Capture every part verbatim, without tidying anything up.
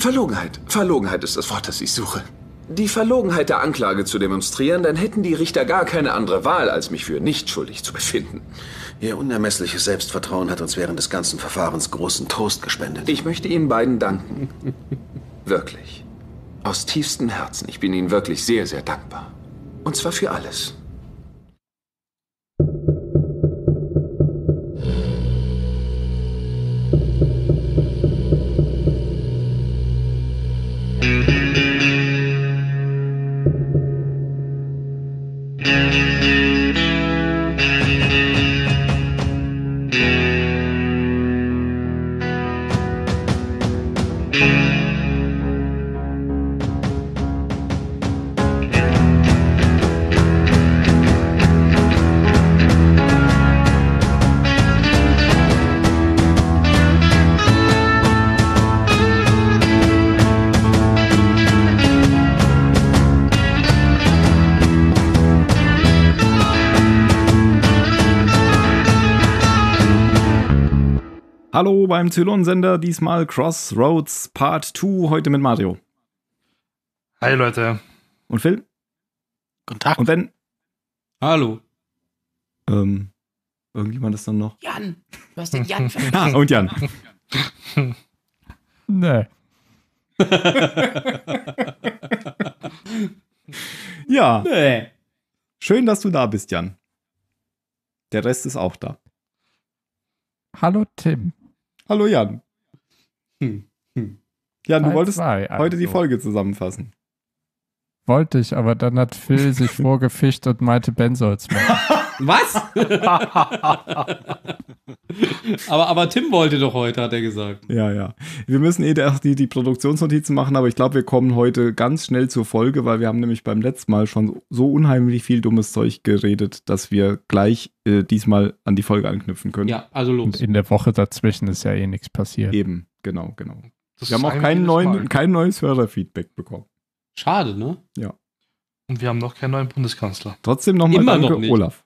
Verlogenheit. Verlogenheit ist das Wort, das ich suche. Die Verlogenheit der Anklage zu demonstrieren, dann hätten die Richter gar keine andere Wahl, als mich für nicht schuldig zu befinden. Ihr unermessliches Selbstvertrauen hat uns während des ganzen Verfahrens großen Trost gespendet. Ich möchte Ihnen beiden danken. Wirklich. Aus tiefstem Herzen. Ich bin Ihnen wirklich sehr, sehr dankbar. Und zwar für alles. Hallo beim Zylon-Sender, diesmal Crossroads Part zwei, heute mit Mario. Hi Leute. Und Phil. Guten Tag. Und Ben. Hallo. Ähm, irgendjemand ist dann noch? Jan. Du hast den Jan vergessen. Ah, und Jan. Nee. Ja. Nee. Schön, dass du da bist, Jan. Der Rest ist auch da. Hallo Tim. Hallo Jan. Hm. Hm. Jan, du wolltest zwei, also. heute die Folge zusammenfassen. Wollte ich, aber dann hat Phil sich vorgefischt und meinte, Ben soll's machen. Was? aber, aber Tim wollte doch heute, hat er gesagt. Ja, ja. Wir müssen eh die, die Produktionsnotizen machen, aber ich glaube, wir kommen heute ganz schnell zur Folge, weil wir haben nämlich beim letzten Mal schon so unheimlich viel dummes Zeug geredet, dass wir gleich äh, diesmal an die Folge anknüpfen können. Ja, also los. Und in der Woche dazwischen ist ja eh nichts passiert. Eben, genau, genau. Das wir haben auch kein, neuen, kein neues Hörerfeedback bekommen. Schade, ne? Ja. Und wir haben noch keinen neuen Bundeskanzler. Trotzdem nochmal danke, noch Olaf.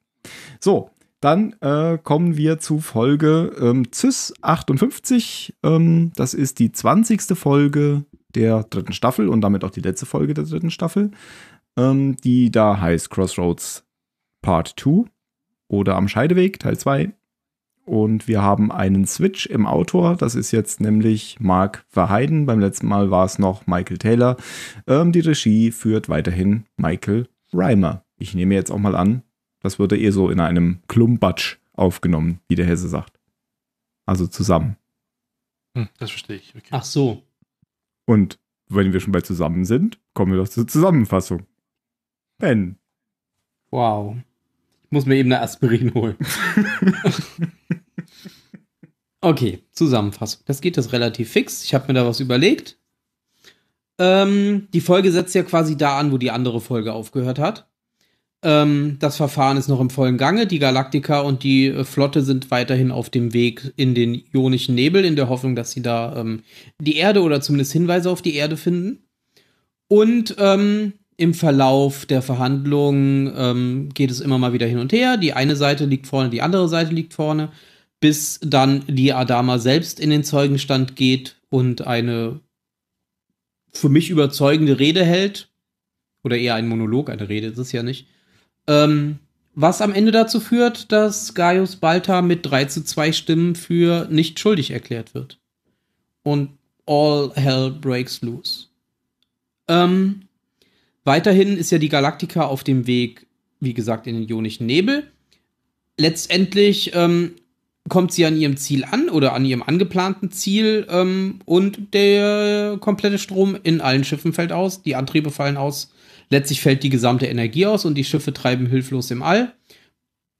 So, dann äh, kommen wir zu Folge ähm, C I S achtundfünfzig. Ähm, das ist die zwanzigste Folge der dritten Staffel und damit auch die letzte Folge der dritten Staffel, ähm, die da heißt Crossroads Part zwei oder Am Scheideweg Teil zwei. Und wir haben einen Switch im Autor. Das ist jetzt nämlich Mark Verheiden. Beim letzten Mal war es noch Michael Taylor. Ähm, die Regie führt weiterhin Michael Reimer. Ich nehme jetzt auch mal an, das wurde eher so in einem Klumbatsch aufgenommen, wie der Hesse sagt. Also zusammen. Hm, das verstehe ich. Okay. Ach so. Und wenn wir schon bei zusammen sind, kommen wir doch zur Zusammenfassung. Ben. Wow. Ich muss mir eben eine Aspirin holen. Okay, Zusammenfassung. Das geht jetzt relativ fix. Ich habe mir da was überlegt. Ähm, die Folge setzt ja quasi da an, wo die andere Folge aufgehört hat. Ähm, das Verfahren ist noch im vollen Gange. Die Galactica und die äh, Flotte sind weiterhin auf dem Weg in den Ionischen Nebel, in der Hoffnung, dass sie da ähm, die Erde oder zumindest Hinweise auf die Erde finden. Und ähm, im Verlauf der Verhandlungen ähm, geht es immer mal wieder hin und her. Die eine Seite liegt vorne, die andere Seite liegt vorne. Bis dann die Adama selbst in den Zeugenstand geht und eine für mich überzeugende Rede hält. Oder eher ein Monolog, eine Rede ist es ja nicht. Ähm, was am Ende dazu führt, dass Gaius Baltar mit drei zu zwei Stimmen für nicht schuldig erklärt wird. Und all hell breaks loose. Ähm, weiterhin ist ja die Galactica auf dem Weg, wie gesagt, in den Ionischen Nebel. Letztendlich ähm, kommt sie an ihrem Ziel an oder an ihrem angeplanten Ziel ähm, und der komplette Strom in allen Schiffen fällt aus, die Antriebe fallen aus, letztlich fällt die gesamte Energie aus und die Schiffe treiben hilflos im All.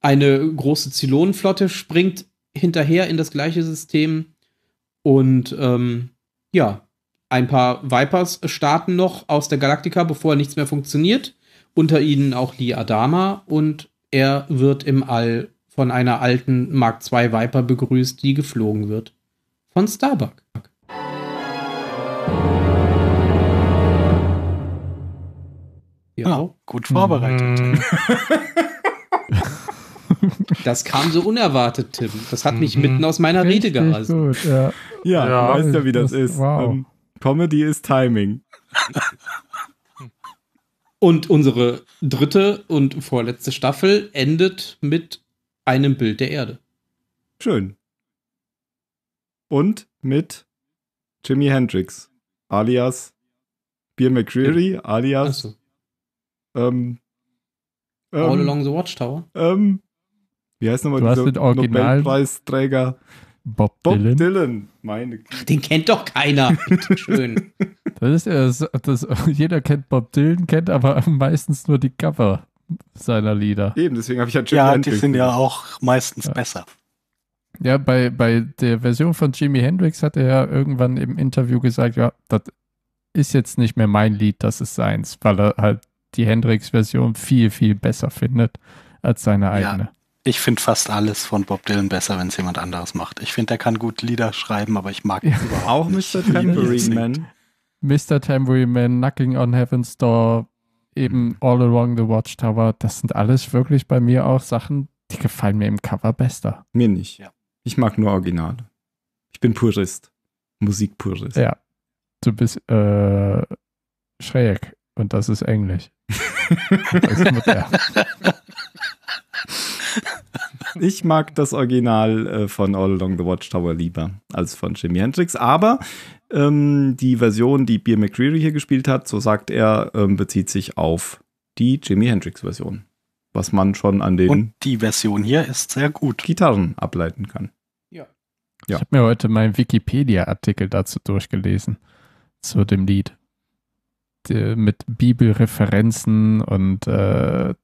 Eine große Zylonenflotte springt hinterher in das gleiche System und ähm, ja, ein paar Vipers starten noch aus der Galactica, bevor nichts mehr funktioniert, unter ihnen auch die Adama und er wird im All von einer alten Mark zwei Viper begrüßt, die geflogen wird. Von Starbuck. Ja, ah, gut vorbereitet. Das kam so unerwartet, Tim. Das hat mich mitten aus meiner Rede gerissen. Ja, ja, ja, du weißt ja, wie das ist. Wow. Ähm, Comedy ist Timing. Und unsere dritte und vorletzte Staffel endet mit einem Bild der Erde. Schön. Und mit Jimi Hendrix, alias Bear McCreary, alias so. ähm, ähm, All Along the Watchtower. Ähm, wie heißt nochmal dieser Nobelpreisträger? Bob, Bob Dylan. Dylan. Meine Ach, den kennt doch keiner. Schön. Das ist, das, jeder kennt Bob Dylan, kennt aber meistens nur die Cover seiner Lieder. Eben, deswegen habe ich ja Jimi Ja, Hendrix die sind gemacht. Ja auch meistens ja. besser. Ja, bei, bei der Version von Jimi Hendrix hat er ja irgendwann im Interview gesagt, ja, das ist jetzt nicht mehr mein Lied, das ist seins, weil er halt die Hendrix-Version viel, viel besser findet als seine eigene. Ja, ich finde fast alles von Bob Dylan besser, wenn es jemand anderes macht. Ich finde, der kann gut Lieder schreiben, aber ich mag ja. überhaupt auch nicht. Auch Mister Tambourine Man. Mister Tambourine Man, Knocking on Heaven's Door, eben All Along the Watchtower, das sind alles wirklich bei mir auch Sachen, die gefallen mir im Cover besser. Mir nicht. Ja. Ich mag nur Originale. Ich bin Purist. Musikpurist. Ja. Du bist äh, schräg. Und das ist Englisch. Das ist modern. Ich mag das Original äh, von All Along the Watchtower lieber als von Jimi Hendrix. Aber ähm, die Version, die Bear McCreary hier gespielt hat, so sagt er, ähm, bezieht sich auf die Jimi Hendrix-Version. Was man schon an den... Und die Version hier ist sehr gut. ...Gitarren ableiten kann. Ja. ja. Ich habe mir heute meinen Wikipedia-Artikel dazu durchgelesen, zu dem Lied. Die, mit Bibelreferenzen und äh,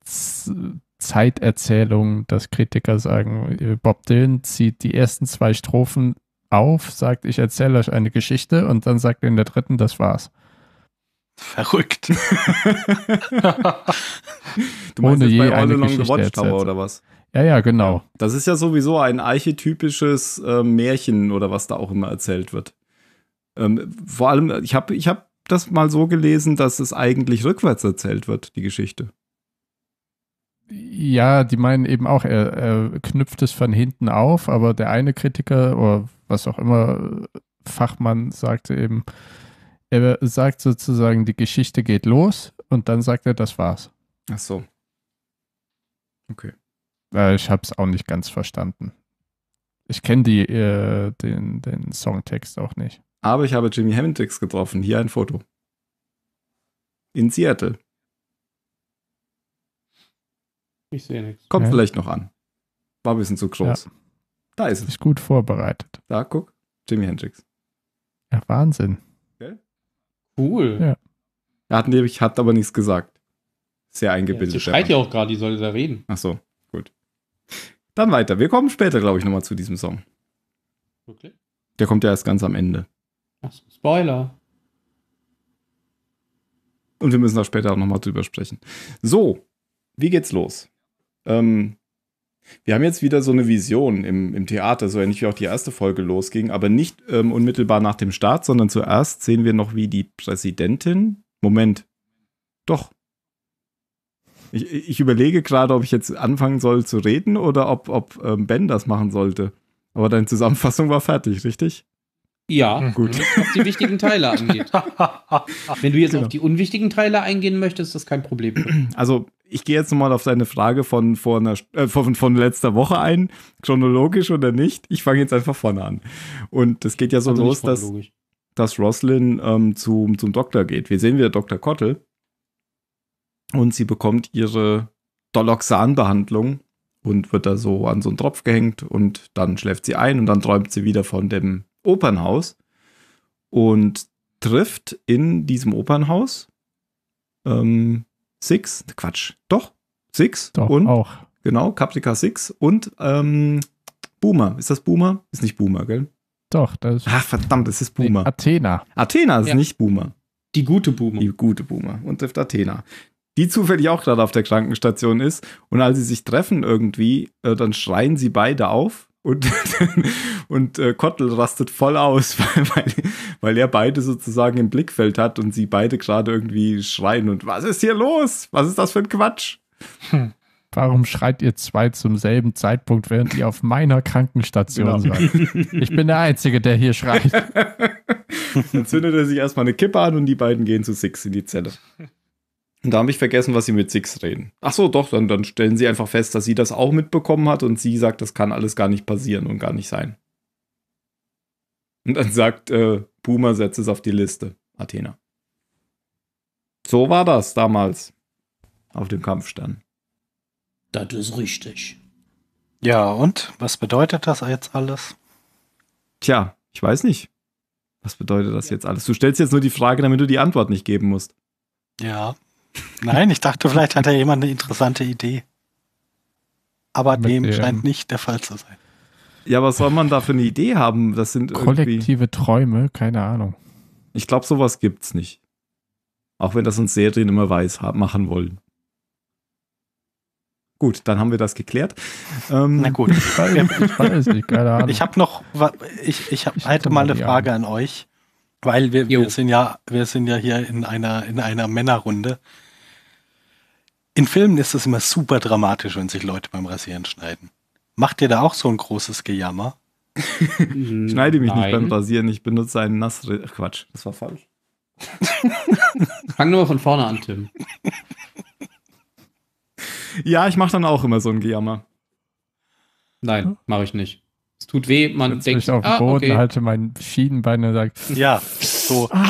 Zeiterzählungen, dass Kritiker sagen, Bob Dylan zieht die ersten zwei Strophen auf, sagt, ich erzähle euch eine Geschichte und dann sagt er in der dritten, das war's. Verrückt. Du meinst jetzt bei All Along the Watchtower oder was? Ja, ja, genau. Das ist ja sowieso ein archetypisches äh, Märchen oder was da auch immer erzählt wird. Ähm, vor allem, ich habe ich hab das mal so gelesen, dass es eigentlich rückwärts erzählt wird, die Geschichte. Ja, die meinen eben auch, er, er knüpft es von hinten auf, aber der eine Kritiker oder was auch immer, Fachmann, sagte eben, er sagt sozusagen, die Geschichte geht los und dann sagt er, das war's. Ach so. Okay. Ich hab's auch nicht ganz verstanden. Ich kenne die, äh, den, den Songtext auch nicht. Aber ich habe Jimi Hendrix getroffen. Hier ein Foto. In Seattle. Ich sehe nichts. Kommt ja. vielleicht noch an. War ein bisschen zu groß. Ja. Da ist es. Ist gut vorbereitet. Da, guck. Jimi Hendrix. Ja, Wahnsinn. Cool. Ja. Er hat, nämlich, hat aber nichts gesagt. Sehr eingebildet. Ja, sie schreit ja auch gerade, die soll da reden. Ach so, gut. Dann weiter. Wir kommen später, glaube ich, nochmal zu diesem Song. Okay. Der kommt ja erst ganz am Ende. Ach so, Spoiler. Und wir müssen da später auch nochmal drüber sprechen. So, wie geht's los? Ähm, wir haben jetzt wieder so eine Vision im, im Theater, so ähnlich wie auch die erste Folge losging, aber nicht ähm, unmittelbar nach dem Start, sondern zuerst sehen wir noch, wie die Präsidentin... Moment. Doch. Ich, ich überlege gerade, ob ich jetzt anfangen soll zu reden oder ob, ob ähm, Ben das machen sollte. Aber deine Zusammenfassung war fertig, richtig? Ja, gut. Was die wichtigen Teile angeht. Wenn du jetzt genau. auf die unwichtigen Teile eingehen möchtest, ist das kein Problem. Also... Ich gehe jetzt nochmal auf deine Frage von, vor einer, äh, von, von letzter Woche ein, chronologisch oder nicht. Ich fange jetzt einfach vorne an. Und das geht ja so also los, dass, dass Roslyn ähm, zum, zum Doktor geht. Wir sehen wieder Doktor Kottel und sie bekommt ihre Doloxan-Behandlung und wird da so an so einen Tropf gehängt und dann schläft sie ein und dann träumt sie wieder von dem Opernhaus und trifft in diesem Opernhaus ähm, Six, Quatsch, doch, Six doch, und auch. Genau, Caprica Six und ähm, Boomer. Ist das Boomer? Ist nicht Boomer, gell? Doch, das ist. Ach, verdammt, es ist Boomer. Nee, Athena. Athena ist ja. nicht Boomer. Die gute Boomer. Die gute Boomer. Und trifft Athena. Die zufällig auch gerade auf der Krankenstation ist. Und als sie sich treffen irgendwie, äh, dann schreien sie beide auf und, und äh, Kottel rastet voll aus, weil, weil, weil er beide sozusagen im Blickfeld hat und sie beide gerade irgendwie schreien und was ist hier los? Was ist das für ein Quatsch? Hm. Warum schreit ihr zwei zum selben Zeitpunkt, während ihr auf meiner Krankenstation genau. seid? Ich bin der Einzige, der hier schreit. Dann zündet er sich erstmal eine Kippe an und die beiden gehen zu Six in die Zelle. Und da habe ich vergessen, was sie mit Six reden. Ach so, doch, dann, dann stellen sie einfach fest, dass sie das auch mitbekommen hat und sie sagt, das kann alles gar nicht passieren und gar nicht sein. Und dann sagt äh, Puma, setz es auf die Liste, Athena. So war das damals auf dem Kampfstern. Das ist richtig. Ja, und? Was bedeutet das jetzt alles? Tja, ich weiß nicht. Was bedeutet das jetzt alles? Du stellst jetzt nur die Frage, damit du die Antwort nicht geben musst. Ja. Nein, ich dachte, vielleicht hat ja jemand eine interessante Idee. Aber Mit dem scheint nicht der Fall zu sein. Ja, was soll man da für eine Idee haben? Das sind kollektive Träume, keine Ahnung. Ich glaube, sowas gibt's nicht. Auch wenn das uns Serien immer weiß machen wollen. Gut, dann haben wir das geklärt. Ähm, Na gut. Ich weiß nicht, keine Ahnung. Ich habe noch, ich, ich, hab, ich hätte mal eine Frage an euch, weil wir, wir sind ja, wir sind ja hier in einer, in einer Männerrunde. In Filmen ist es immer super dramatisch, wenn sich Leute beim Rasieren schneiden. Macht ihr da auch so ein großes Gejammer? Ich schneide mich Nein. nicht beim Rasieren, ich benutze einen Nassre... Ach Quatsch, das war falsch. Fang nur mal von vorne an, Tim. Ja, ich mache dann auch immer so ein Gejammer. Nein, mache ich nicht. Es tut weh, man Jetzt denkt... Ich auf dem ah, Boden okay. halte mein Schienenbein und sage... Ja, so. Ah.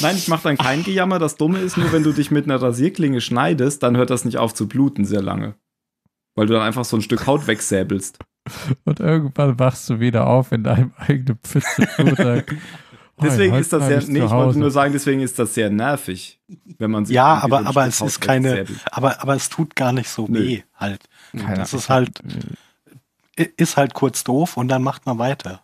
Nein, ich mache dann kein Gejammer. Das Dumme ist nur, wenn du dich mit einer Rasierklinge schneidest, dann hört das nicht auf zu bluten sehr lange. Weil du dann einfach so ein Stück Haut wegsäbelst. Und irgendwann wachst du wieder auf in deinem eigenen Pfütze. Deswegen ist das sehr, nee, ich wollte nur sagen, deswegen ist das sehr nervig, wenn man sich ja, aber, aber es ist keine, aber, aber es tut gar nicht so Nö. weh halt. Keine das ist halt, ist halt kurz doof und dann macht man weiter.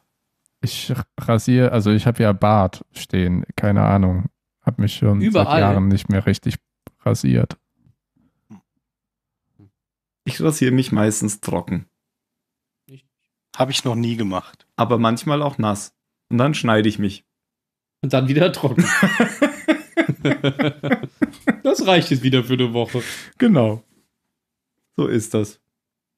Ich rasiere, also ich habe ja Bart stehen, keine Ahnung, habe mich schon Überall. seit Jahren nicht mehr richtig rasiert. Ich rasiere mich meistens trocken. Habe ich noch nie gemacht. Aber manchmal auch nass. Und dann schneide ich mich. Und dann wieder trocken. Das reicht jetzt wieder für eine Woche. Genau. So ist das.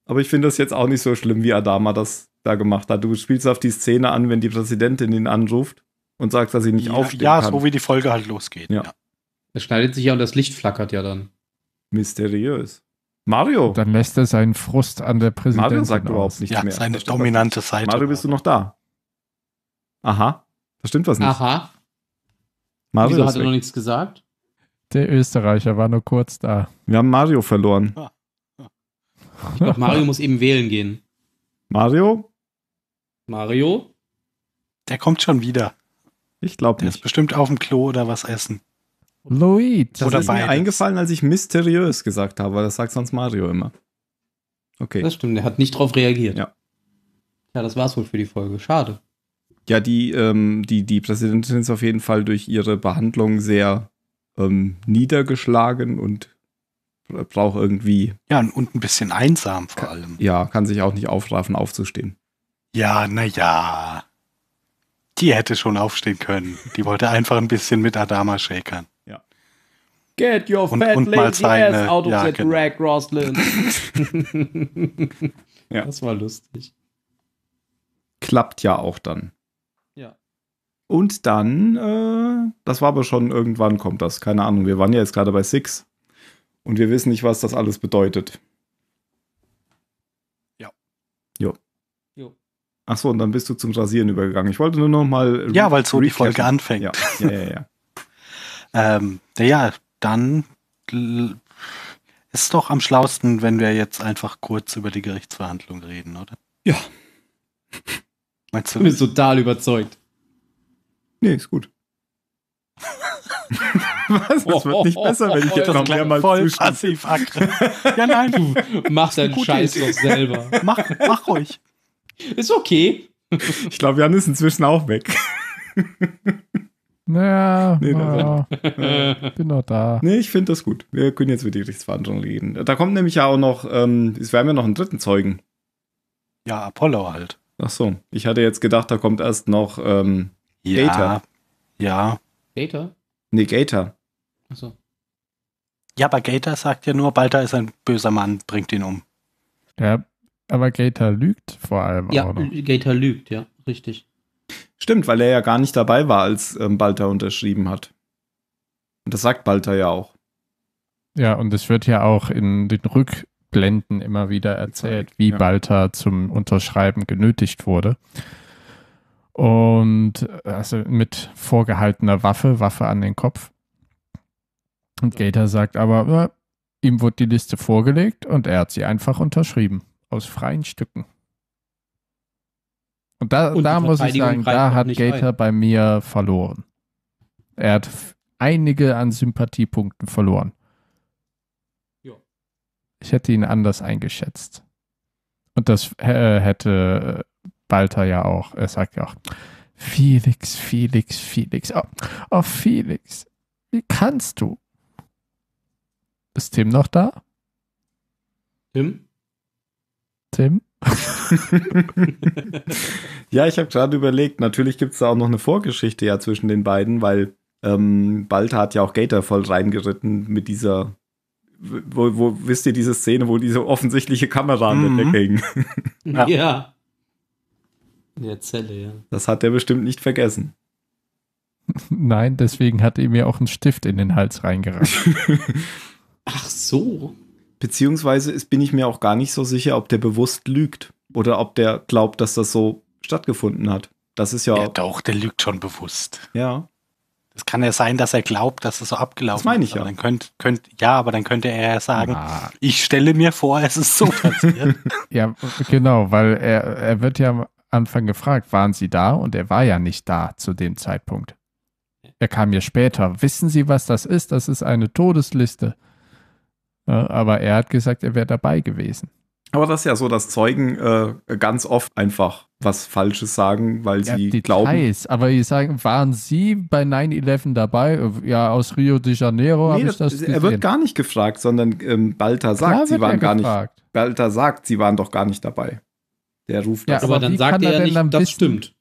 Aber ich finde das jetzt auch nicht so schlimm, wie Adama das da gemacht hat. Du spielst auf die Szene an, wenn die Präsidentin ihn anruft und sagt, dass sie nicht ja, aufstehen ja, kann. Ja, so wie die Folge halt losgeht. Ja. Ja. Das schneidet sich ja und das Licht flackert ja dann. Mysteriös. Mario. Und dann lässt er seinen Frust an der Präsidentin Mario sagt aus. überhaupt nicht ja, mehr. Ja, seine dominante Seite. Mario, bist du noch da? Aha. Da stimmt was nicht. Aha. Mario Wieso hat er weg. noch nichts gesagt? Der Österreicher war nur kurz da. Wir haben Mario verloren. Ah. Ah. Ich glaub, Mario muss eben wählen gehen. Mario? Mario? Der kommt schon wieder. Ich glaube nicht. Der ist bestimmt auf dem Klo oder was essen. Luigi. Das oder ist beides. mir eingefallen, als ich mysteriös gesagt habe. Das sagt sonst Mario immer. Okay. Das stimmt, der hat nicht drauf reagiert. Ja, ja das war's wohl für die Folge. Schade. Ja, die, ähm, die, die Präsidentin ist auf jeden Fall durch ihre Behandlung sehr ähm, niedergeschlagen und braucht irgendwie... Ja, und ein bisschen einsam vor allem. Ja, kann sich auch nicht aufraffen, aufzustehen. Ja, naja. Die hätte schon aufstehen können. Die wollte einfach ein bisschen mit Adama shakern. Ja. Get your und, fat und lazy seine, ass out of ja, that genau. rag, Roslyn. Ja. Das war lustig. Klappt ja auch dann. Und dann, äh, das war aber schon, irgendwann kommt das, keine Ahnung, wir waren ja jetzt gerade bei Six und wir wissen nicht, was das alles bedeutet. Ja. Jo. Jo. Ach so, und dann bist du zum Rasieren übergegangen. Ich wollte nur noch mal... Ja, weil so die Folge anfängt. Ja, ja, ja. Ja. ähm, ja, dann ist es doch am schlausten, wenn wir jetzt einfach kurz über die Gerichtsverhandlung reden, oder? Ja. Meinst du? Du bist total überzeugt. Nee, ist gut. Was? Das oh, wird nicht oh, besser, wenn oh, ich jetzt noch mehrmals voll passiv aggressiv. Ja, nein, du machst deinen Scheiß doch selber. Mach, mach ruhig. Ist okay. Ich glaube, Jan ist inzwischen auch weg. Naja, nee, naja. Äh, bin noch da. Nee, ich finde das gut. Wir können jetzt über die Gerichtsverhandlung reden. Da kommt nämlich ja auch noch, ähm, es werden ja noch einen dritten Zeugen. Ja, Apollo halt. Ach so. Ich hatte jetzt gedacht, da kommt erst noch, ähm, Ja, Gator. Ja. Gator? Nee, Gator. Ach so. Ja, aber Gator sagt ja nur, Baltar ist ein böser Mann, bringt ihn um. Ja, aber Gator lügt vor allem. Ja, auch noch. Gator lügt, ja, richtig. Stimmt, weil er ja gar nicht dabei war, als ähm, Baltar unterschrieben hat. Und das sagt Baltar ja auch. Ja, und es wird ja auch in den Rückblenden immer wieder erzählt, wie ja. Baltar zum Unterschreiben genötigt wurde. Und also mit vorgehaltener Waffe, Waffe an den Kopf. Und Gator sagt aber, äh, ihm wurde die Liste vorgelegt und er hat sie einfach unterschrieben. Aus freien Stücken. Und da, und da muss ich sagen, da hat Gator ein. bei mir verloren. Er hat einige an Sympathiepunkten verloren. Jo. Ich hätte ihn anders eingeschätzt. Und das äh, hätte Baltar ja auch. Er sagt ja auch, Felix, Felix, Felix. Oh, oh Felix, wie kannst du? Ist Tim noch da? Tim? Tim? Ja, ich habe gerade überlegt, natürlich gibt es da auch noch eine Vorgeschichte ja zwischen den beiden, weil ähm, Baltar hat ja auch Gator voll reingeritten mit dieser, wo, wo wisst ihr diese Szene, wo diese offensichtliche Kamera an mhm. der Decke hing? Ja. ja. In der Zelle, ja. Das hat er bestimmt nicht vergessen. Nein, deswegen hat er mir auch einen Stift in den Hals reingerannt. Ach so. Beziehungsweise ist, bin ich mir auch gar nicht so sicher, ob der bewusst lügt oder ob der glaubt, dass das so stattgefunden hat. Das ist ja, ja doch, der lügt schon bewusst. Ja. Das kann ja sein, dass er glaubt, dass es so abgelaufen ist. Das meine ich ist. ja. Aber dann könnt, könnt, ja, aber dann könnte er ja sagen, ah. ich stelle mir vor, es ist so passiert. Ja, genau, weil er, er wird ja am Anfang gefragt, waren Sie da? Und er war ja nicht da zu dem Zeitpunkt. Er kam ja später. Wissen Sie, was das ist? Das ist eine Todesliste. Aber er hat gesagt, er wäre dabei gewesen. Aber das ist ja so, dass Zeugen äh, ganz oft einfach was Falsches sagen, weil ja, sie Details, glauben. Aber sie sagen, waren Sie bei neun elf dabei? Ja, aus Rio de Janeiro nee, habe ich das gesehen. Er wird gar nicht gefragt, sondern ähm, Baltar sagt, Klar sie waren gar gefragt. nicht. Baltar sagt, sie waren doch gar nicht dabei. Der ruft ja, das. Aber dann sagt er ja nicht, dann das wissen, stimmt.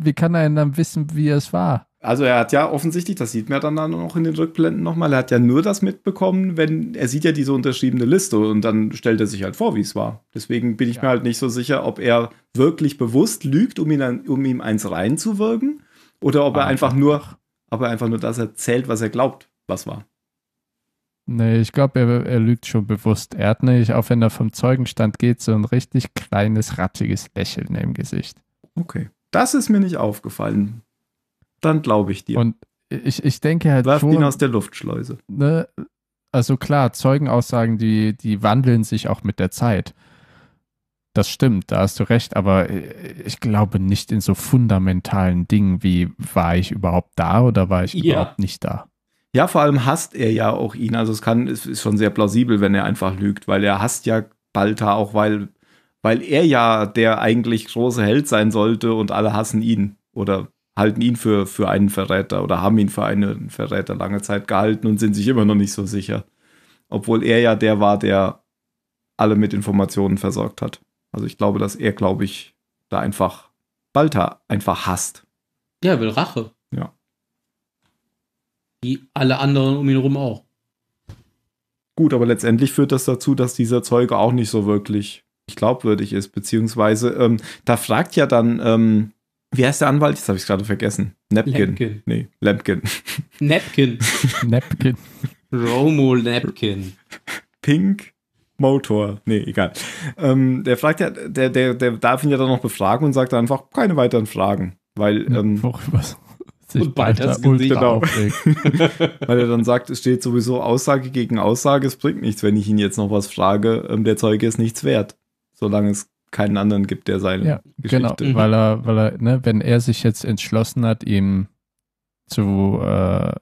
Wie kann er denn dann wissen, wie es war? Also er hat ja offensichtlich, das sieht man dann auch in den Rückblenden nochmal, er hat ja nur das mitbekommen, wenn, er sieht ja diese unterschriebene Liste und dann stellt er sich halt vor, wie es war. Deswegen bin ich ja. mir halt nicht so sicher, ob er wirklich bewusst lügt, um, ihn an, um ihm eins reinzuwirken oder ob er, einfach nur, ob er einfach nur das erzählt, was er glaubt, was war. Nee, ich glaube, er, er lügt schon bewusst. Er hat nämlich, auch wenn er vom Zeugenstand geht, so ein richtig kleines, ratziges Lächeln im Gesicht. Okay, das ist mir nicht aufgefallen. Dann glaube ich dir. Und ich, ich denke halt Werft schon... ihn aus der Luftschleuse. Ne, also klar, Zeugenaussagen, die, die wandeln sich auch mit der Zeit. Das stimmt, da hast du recht, aber ich glaube nicht in so fundamentalen Dingen wie, war ich überhaupt da oder war ich ja. überhaupt nicht da? Ja, vor allem hasst er ja auch ihn. Also es kann, es ist schon sehr plausibel, wenn er einfach lügt, weil er hasst ja Baltar auch, weil, weil er ja der eigentlich große Held sein sollte und alle hassen ihn oder... halten ihn für, für einen Verräter oder haben ihn für einen Verräter lange Zeit gehalten und sind sich immer noch nicht so sicher. Obwohl er ja der war, der alle mit Informationen versorgt hat. Also ich glaube, dass er, glaube ich, da einfach Baltar einfach hasst. Ja, er will Rache. Ja. Wie alle anderen um ihn herum auch. Gut, aber letztendlich führt das dazu, dass dieser Zeuge auch nicht so wirklich glaubwürdig ist. Beziehungsweise, ähm, da fragt ja dann... Ähm, Wie heißt der Anwalt? Jetzt habe ich es gerade vergessen. Napkin. Lampkin. Nee, Lampkin. Napkin. Napkin. Romo Lampkin. Pink Motor. Nee, egal. Ähm, der fragt ja, der, der, der darf ihn ja dann noch befragen und sagt einfach, keine weiteren Fragen. Weil, ähm, worüber sich Baltar ultra aufregt. Weil er dann sagt, es steht sowieso Aussage gegen Aussage, es bringt nichts, wenn ich ihn jetzt noch was frage. Ähm, der Zeuge ist nichts wert, solange es keinen anderen gibt, der seine ja, Geschichte. Genau, weil er, weil er, ne, wenn er sich jetzt entschlossen hat, ihm zu, äh,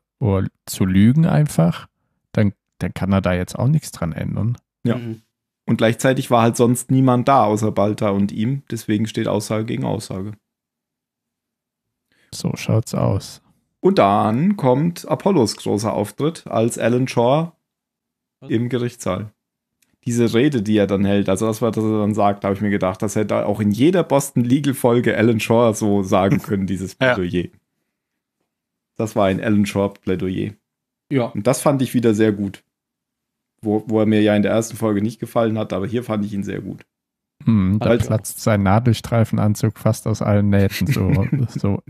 zu lügen einfach, dann, dann kann er da jetzt auch nichts dran ändern. Ja. Mhm. Und gleichzeitig war halt sonst niemand da, außer Baltar und ihm. Deswegen steht Aussage gegen Aussage. So schaut's aus. Und dann kommt Apollos großer Auftritt als Alan Shaw im Gerichtssaal. Diese Rede, die er dann hält, also das, was er dann sagt, habe ich mir gedacht, das hätte auch in jeder Boston Legal-Folge Alan Shaw so sagen können, dieses Plädoyer. Ja. Das war ein Alan Shaw-Plädoyer. Ja. Und das fand ich wieder sehr gut. Wo, wo er mir ja in der ersten Folge nicht gefallen hat, aber hier fand ich ihn sehr gut. Hm, da also, platzt sein Nadelstreifenanzug fast aus allen Nähten. So, so,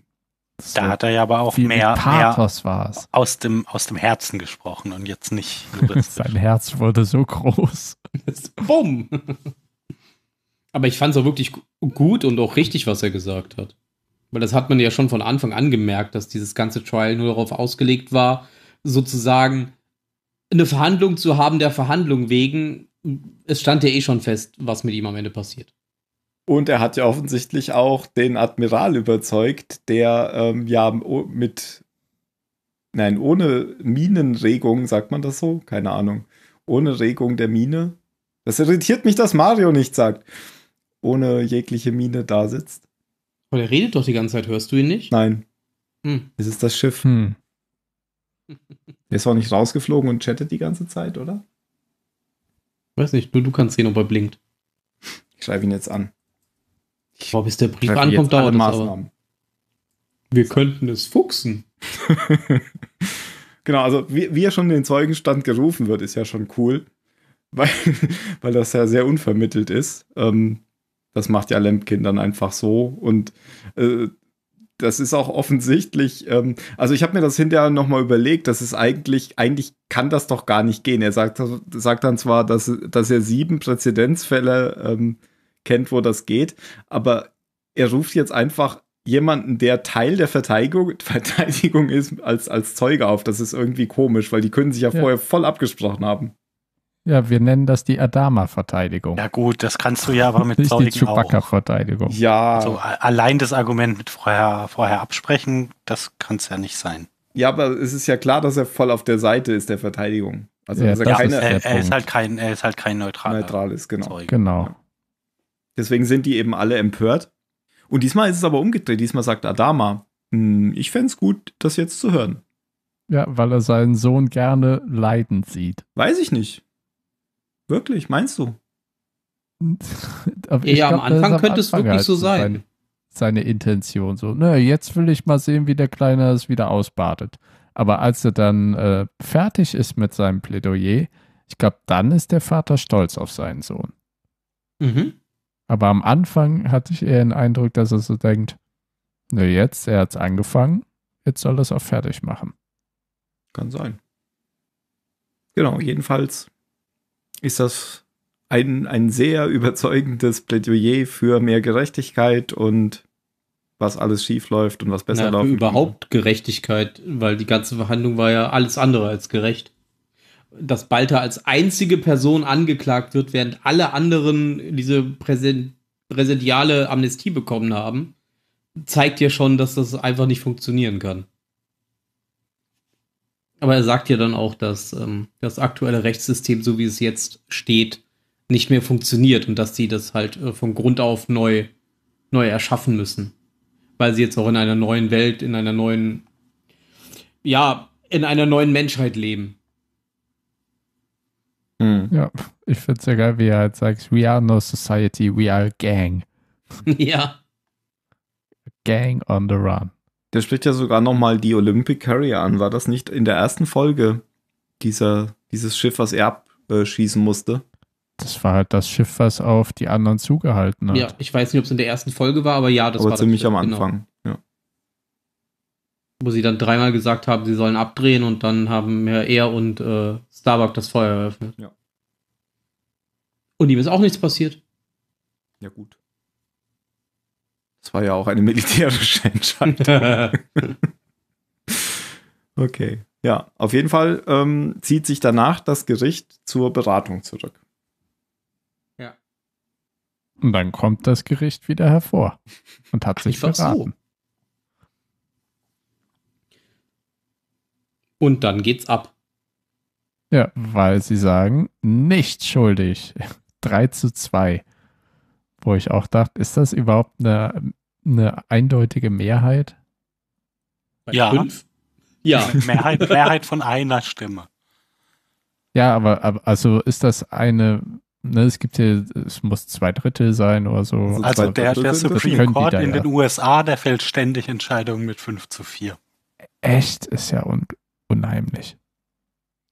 so da hat er ja aber auch mehr, Pathos mehr aus, dem, aus dem Herzen gesprochen und jetzt nicht. Sein Herz wurde so groß. Bumm! Aber ich fand es auch wirklich gut und auch richtig, was er gesagt hat. Weil das hat man ja schon von Anfang an gemerkt, dass dieses ganze Trial nur darauf ausgelegt war, sozusagen eine Verhandlung zu haben, der Verhandlung wegen. Es stand ja eh schon fest, was mit ihm am Ende passiert. Und er hat ja offensichtlich auch den Admiral überzeugt, der ähm, ja mit, nein, ohne Minenregung, sagt man das so? Keine Ahnung. Ohne Regung der Mine. Das irritiert mich, dass Mario nicht sagt. Ohne jegliche Mine da sitzt. Aber der redet doch die ganze Zeit, hörst du ihn nicht? Nein. Hm. Es ist das Schiff. Hm. Der ist auch nicht rausgeflogen und chattet die ganze Zeit, oder? Ich weiß nicht, nur du kannst sehen, ob er blinkt. Ich schreibe ihn jetzt an. Ich glaube, bis der Brief ankommt, dauert es aber. Wir könnten es fuchsen. Genau, also wie, wie er schon in den Zeugenstand gerufen wird, ist ja schon cool. Weil, weil das ja sehr unvermittelt ist. Ähm, das macht ja Lampkin dann einfach so. Und äh, das ist auch offensichtlich, ähm, also ich habe mir das hinterher nochmal überlegt, das ist eigentlich, eigentlich kann das doch gar nicht gehen. Er sagt, sagt dann zwar, dass, dass er sieben Präzedenzfälle ähm, kennt, wo das geht, aber er ruft jetzt einfach jemanden, der Teil der Verteidigung, Verteidigung ist, als, als Zeuge auf. Das ist irgendwie komisch, weil die können sich ja, ja. vorher voll abgesprochen haben. Ja, wir nennen das die Adama-Verteidigung. Ja gut, das kannst du ja aber mit Zeugen auch. Nicht die Chewbacca-Verteidigung. Ja. Also, allein das Argument mit vorher, vorher absprechen, das kann es ja nicht sein. Ja, aber es ist ja klar, dass er voll auf der Seite ist der Verteidigung. Also ja, ist er, keine, ist er, er, ist halt kein, er ist halt kein neutraler Neutral ist, genau. Zeuge. Genau. Ja. Deswegen sind die eben alle empört. Und diesmal ist es aber umgedreht. Diesmal sagt Adama, ich fände es gut, das jetzt zu hören. Ja, weil er seinen Sohn gerne leidend sieht. Weiß ich nicht. Wirklich, meinst du? Ja, am Anfang könnte es wirklich so sein. Seine Intention so, ne, jetzt will ich mal sehen, wie der Kleine es wieder ausbadet. Aber als er dann äh, fertig ist mit seinem Plädoyer, ich glaube, dann ist der Vater stolz auf seinen Sohn. Mhm. Aber am Anfang hatte ich eher den Eindruck, dass er so denkt, ne, jetzt, er hat es angefangen, jetzt soll er es auch fertig machen. Kann sein. Genau, jedenfalls ist das ein, ein sehr überzeugendes Plädoyer für mehr Gerechtigkeit und was alles schief läuft und was besser Na, laufen überhaupt kann. Gerechtigkeit, weil die ganze Verhandlung war ja alles andere als gerecht. Dass Baltar als einzige Person angeklagt wird, während alle anderen diese präsent, präsentiale Amnestie bekommen haben, zeigt ja schon, dass das einfach nicht funktionieren kann. Aber er sagt ja dann auch, dass ähm, das aktuelle Rechtssystem, so wie es jetzt steht, nicht mehr funktioniert und dass sie das halt äh, von Grund auf neu, neu erschaffen müssen. Weil sie jetzt auch in einer neuen Welt, in einer neuen, ja, in einer neuen Menschheit leben. Mhm. Ja, ich find's ja geil, wie er halt sagt, we are no society, we are a gang. Ja. A gang on the run. Der spricht ja sogar nochmal die Olympic Carrier an. War das nicht in der ersten Folge dieser, dieses Schiff, was er abschießen musste? Das war halt das Schiff, was auf die anderen zugehalten hat. Ja, ich weiß nicht, ob es in der ersten Folge war, aber ja, das aber war ziemlich das Schiff, am Anfang, genau. Ja. Wo sie dann dreimal gesagt haben, sie sollen abdrehen und dann haben ja er und äh, Starbuck das Feuer eröffnet. Ja. Und ihm ist auch nichts passiert. Ja, gut. Das war ja auch eine militärische Entscheidung. Okay, ja. Auf jeden Fall ähm, zieht sich danach das Gericht zur Beratung zurück. Ja. Und dann kommt das Gericht wieder hervor und hat sich beraten. So. Und dann geht's ab. Ja, weil sie sagen, nicht schuldig. drei zu zwei. Wo ich auch dachte, ist das überhaupt eine, eine eindeutige Mehrheit? Bei ja. Fünf? Ja. Mehrheit, Mehrheit von einer Stimme. Ja, aber, aber also ist das eine, ne, es gibt hier, es muss zwei Drittel sein oder so. Also, also der, der Supreme Court in den U S A, der fällt ständig Entscheidungen mit fünf zu vier. Echt? Ist ja un, unheimlich.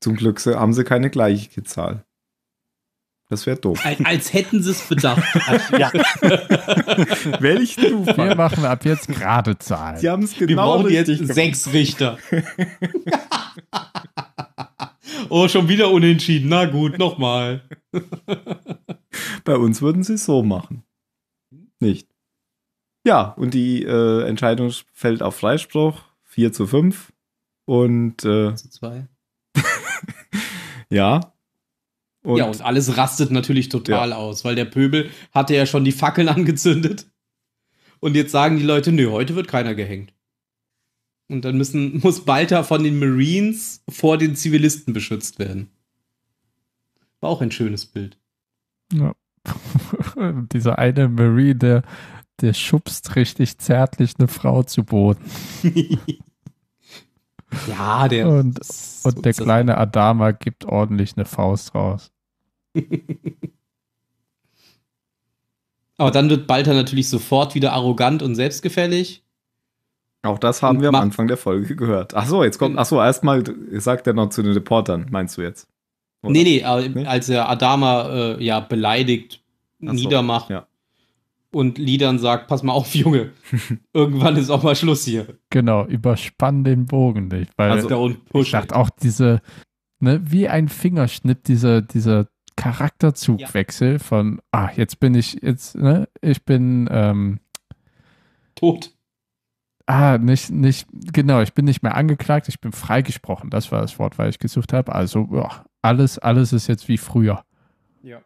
Zum Glück haben sie keine gleiche Zahl. Das wäre doof. Als, als hätten sie es bedacht. Ja. Welch Zufall. Wir machen ab jetzt gerade Zahlen. Sie haben es genau richtig gemacht. Sechs Richter. Oh, schon wieder unentschieden. Na gut, nochmal. Bei uns würden sie es so machen. Nicht. Ja, und die äh, Entscheidung fällt auf Freispruch. vier zu fünf. Und äh, zu zwei. Ja. Und ja, und alles rastet natürlich total ja. aus, weil der Pöbel hatte ja schon die Fackeln angezündet. Und jetzt sagen die Leute, nö, heute wird keiner gehängt. Und dann müssen, muss Baltar von den Marines vor den Zivilisten beschützt werden. War auch ein schönes Bild. Ja. Dieser eine Marine, der, der schubst richtig zärtlich eine Frau zu Boden. Ja, der... Und, so und der kleine Adama gibt ordentlich eine Faust raus. Aber dann wird Baltar natürlich sofort wieder arrogant und selbstgefällig. Auch das haben und wir am Anfang der Folge gehört. Achso, jetzt kommt, achso, erstmal sagt er noch zu den Reportern, meinst du jetzt? Oder? Nee, nee, als er Adama äh, ja beleidigt, achso, niedermacht ja. und Liedern sagt, pass mal auf, Junge, irgendwann ist auch mal Schluss hier. Genau, überspann den Bogen nicht, weil also, ich dachte auch diese, ne, wie ein Fingerschnitt, dieser, dieser Charakterzugwechsel ja. von, ah, jetzt bin ich, jetzt, ne, ich bin, ähm, tot. Ah, nicht, nicht, genau, ich bin nicht mehr angeklagt, ich bin freigesprochen. Das war das Wort, was ich gesucht habe. Also, boah, alles, alles ist jetzt wie früher. Ja.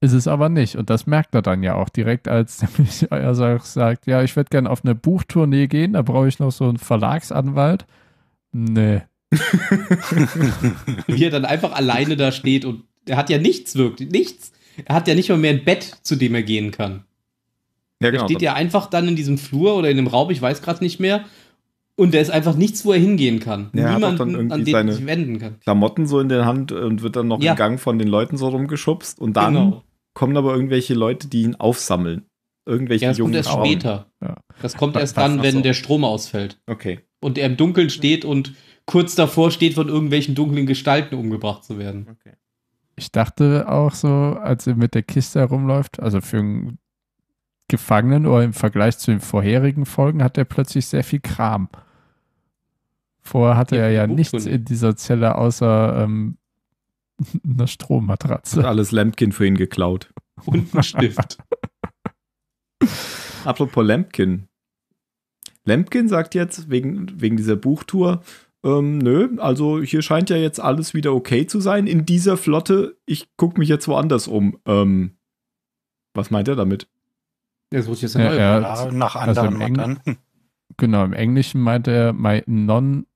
Ist es aber nicht. Und das merkt er dann ja auch direkt, als nämlich er sagt, ja, ich würde gerne auf eine Buchtournee gehen, da brauche ich noch so einen Verlagsanwalt. Nee. Wie er dann einfach alleine da steht und er hat ja nichts wirklich, nichts. Er hat ja nicht mal mehr ein Bett, zu dem er gehen kann. Ja, genau. Da steht ja einfach dann in diesem Flur oder in dem Raum, ich weiß gerade nicht mehr, und da ist einfach nichts, wo er hingehen kann. Ja, niemand, an den er sich wenden kann. Klamotten so in der Hand und wird dann noch ja. im Gang von den Leuten so rumgeschubst und dann genau. kommen aber irgendwelche Leute, die ihn aufsammeln. Irgendwelche ja, das jungen kommt erst Frauen. Später. Ja. Das kommt erst dann, wenn so. der Strom ausfällt. Okay. Und er im Dunkeln steht und kurz davor steht, von irgendwelchen dunklen Gestalten umgebracht zu werden. Okay. Ich dachte auch so, als er mit der Kiste herumläuft, also für einen Gefangenen oder im Vergleich zu den vorherigen Folgen hat er plötzlich sehr viel Kram. Vorher hatte ja, er ja nichts in dieser Zelle außer ähm, einer Strommatratze. Hat alles Lampkin für ihn geklaut. Und einen Stift. Apropos Lampkin. Lampkin sagt jetzt wegen, wegen dieser Buchtour, ähm, nö, also hier scheint ja jetzt alles wieder okay zu sein in dieser Flotte. Ich gucke mich jetzt woanders um. Ähm, was meint er damit? Das muss jetzt ja, er, nach, nach anderen also Engl- Genau, im Englischen meinte er, my non,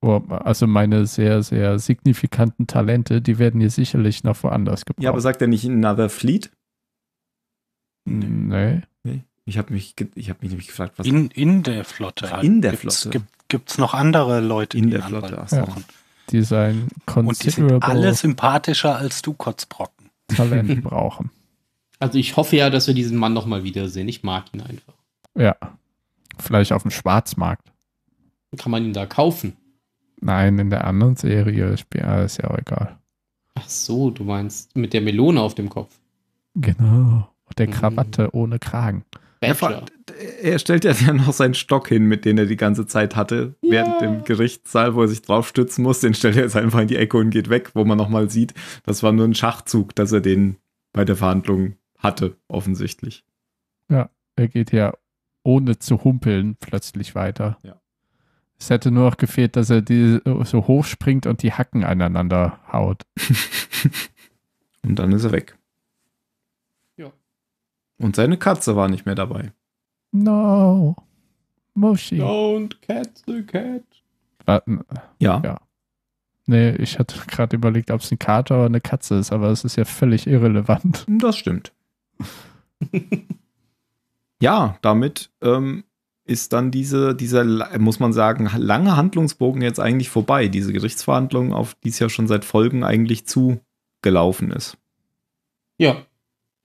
also meine sehr, sehr signifikanten Talente, die werden hier sicherlich noch woanders gebraucht. Ja, aber sagt er nicht another fleet? Nee. nee. Ich habe mich, ge- ich hab mich nämlich gefragt, was... In, in der Flotte. Halt. In der gibt's, Flotte. Gibt es noch andere Leute, in die der Flotte aussuchen? Ja. Die sein considerable... Und die sind alle sympathischer als du, Kotzbrocken. Talent brauchen. Also ich hoffe ja, dass wir diesen Mann nochmal wiedersehen. Ich mag ihn einfach. Ja. Vielleicht auf dem Schwarzmarkt. Kann man ihn da kaufen? Nein, in der anderen Serie. Ist ja auch egal. Ach so, du meinst mit der Melone auf dem Kopf. Genau. Und der Krawatte mhm. ohne Kragen. Bachelor. Er stellt ja dann noch seinen Stock hin, mit dem er die ganze Zeit hatte. Ja. Während dem Gerichtssaal, wo er sich drauf stützen muss, den stellt er jetzt einfach in die Ecke und geht weg, wo man nochmal sieht, das war nur ein Schachzug, dass er den bei der Verhandlung hatte, offensichtlich. Ja, er geht ja ohne zu humpeln plötzlich weiter. Ja. Es hätte nur noch gefehlt, dass er die so hochspringt und die Hacken aneinander haut. Und dann ist er weg. Ja. Und seine Katze war nicht mehr dabei. No. Muschi. Don't catch the cat. Warten. Ja. ja. Nee, ich hatte gerade überlegt, ob es ein Kater oder eine Katze ist, aber es ist ja völlig irrelevant. Das stimmt. Ja, damit ähm, ist dann diese, dieser, muss man sagen, lange Handlungsbogen jetzt eigentlich vorbei. Diese Gerichtsverhandlung, auf die es ja schon seit Folgen eigentlich zugelaufen ist. Ja,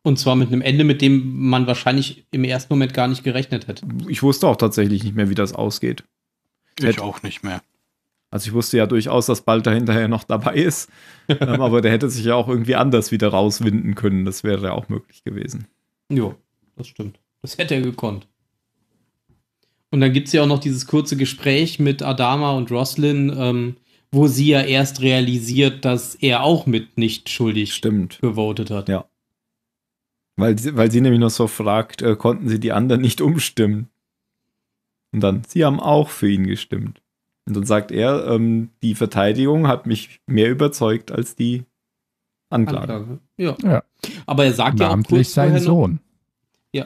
und zwar mit einem Ende, mit dem man wahrscheinlich im ersten Moment gar nicht gerechnet hätte. Ich wusste auch tatsächlich nicht mehr, wie das ausgeht. Ich Hätt- auch nicht mehr. Also ich wusste ja durchaus, dass Baltar hinterher noch dabei ist, ähm, aber der hätte sich ja auch irgendwie anders wieder rauswinden können. Das wäre ja auch möglich gewesen. Jo, das stimmt. Das hätte er gekonnt. Und dann gibt es ja auch noch dieses kurze Gespräch mit Adama und Roslyn, ähm, wo sie ja erst realisiert, dass er auch mit nicht schuldig stimmt. gewotet hat. Ja. Weil, weil sie nämlich noch so fragt, äh, konnten sie die anderen nicht umstimmen? Und dann, sie haben auch für ihn gestimmt. Und dann sagt er, ähm, die Verteidigung hat mich mehr überzeugt als die Anklage. Anklage. Ja. ja. Aber er sagt namentlich ja auch kurz sein Sohn. Ja.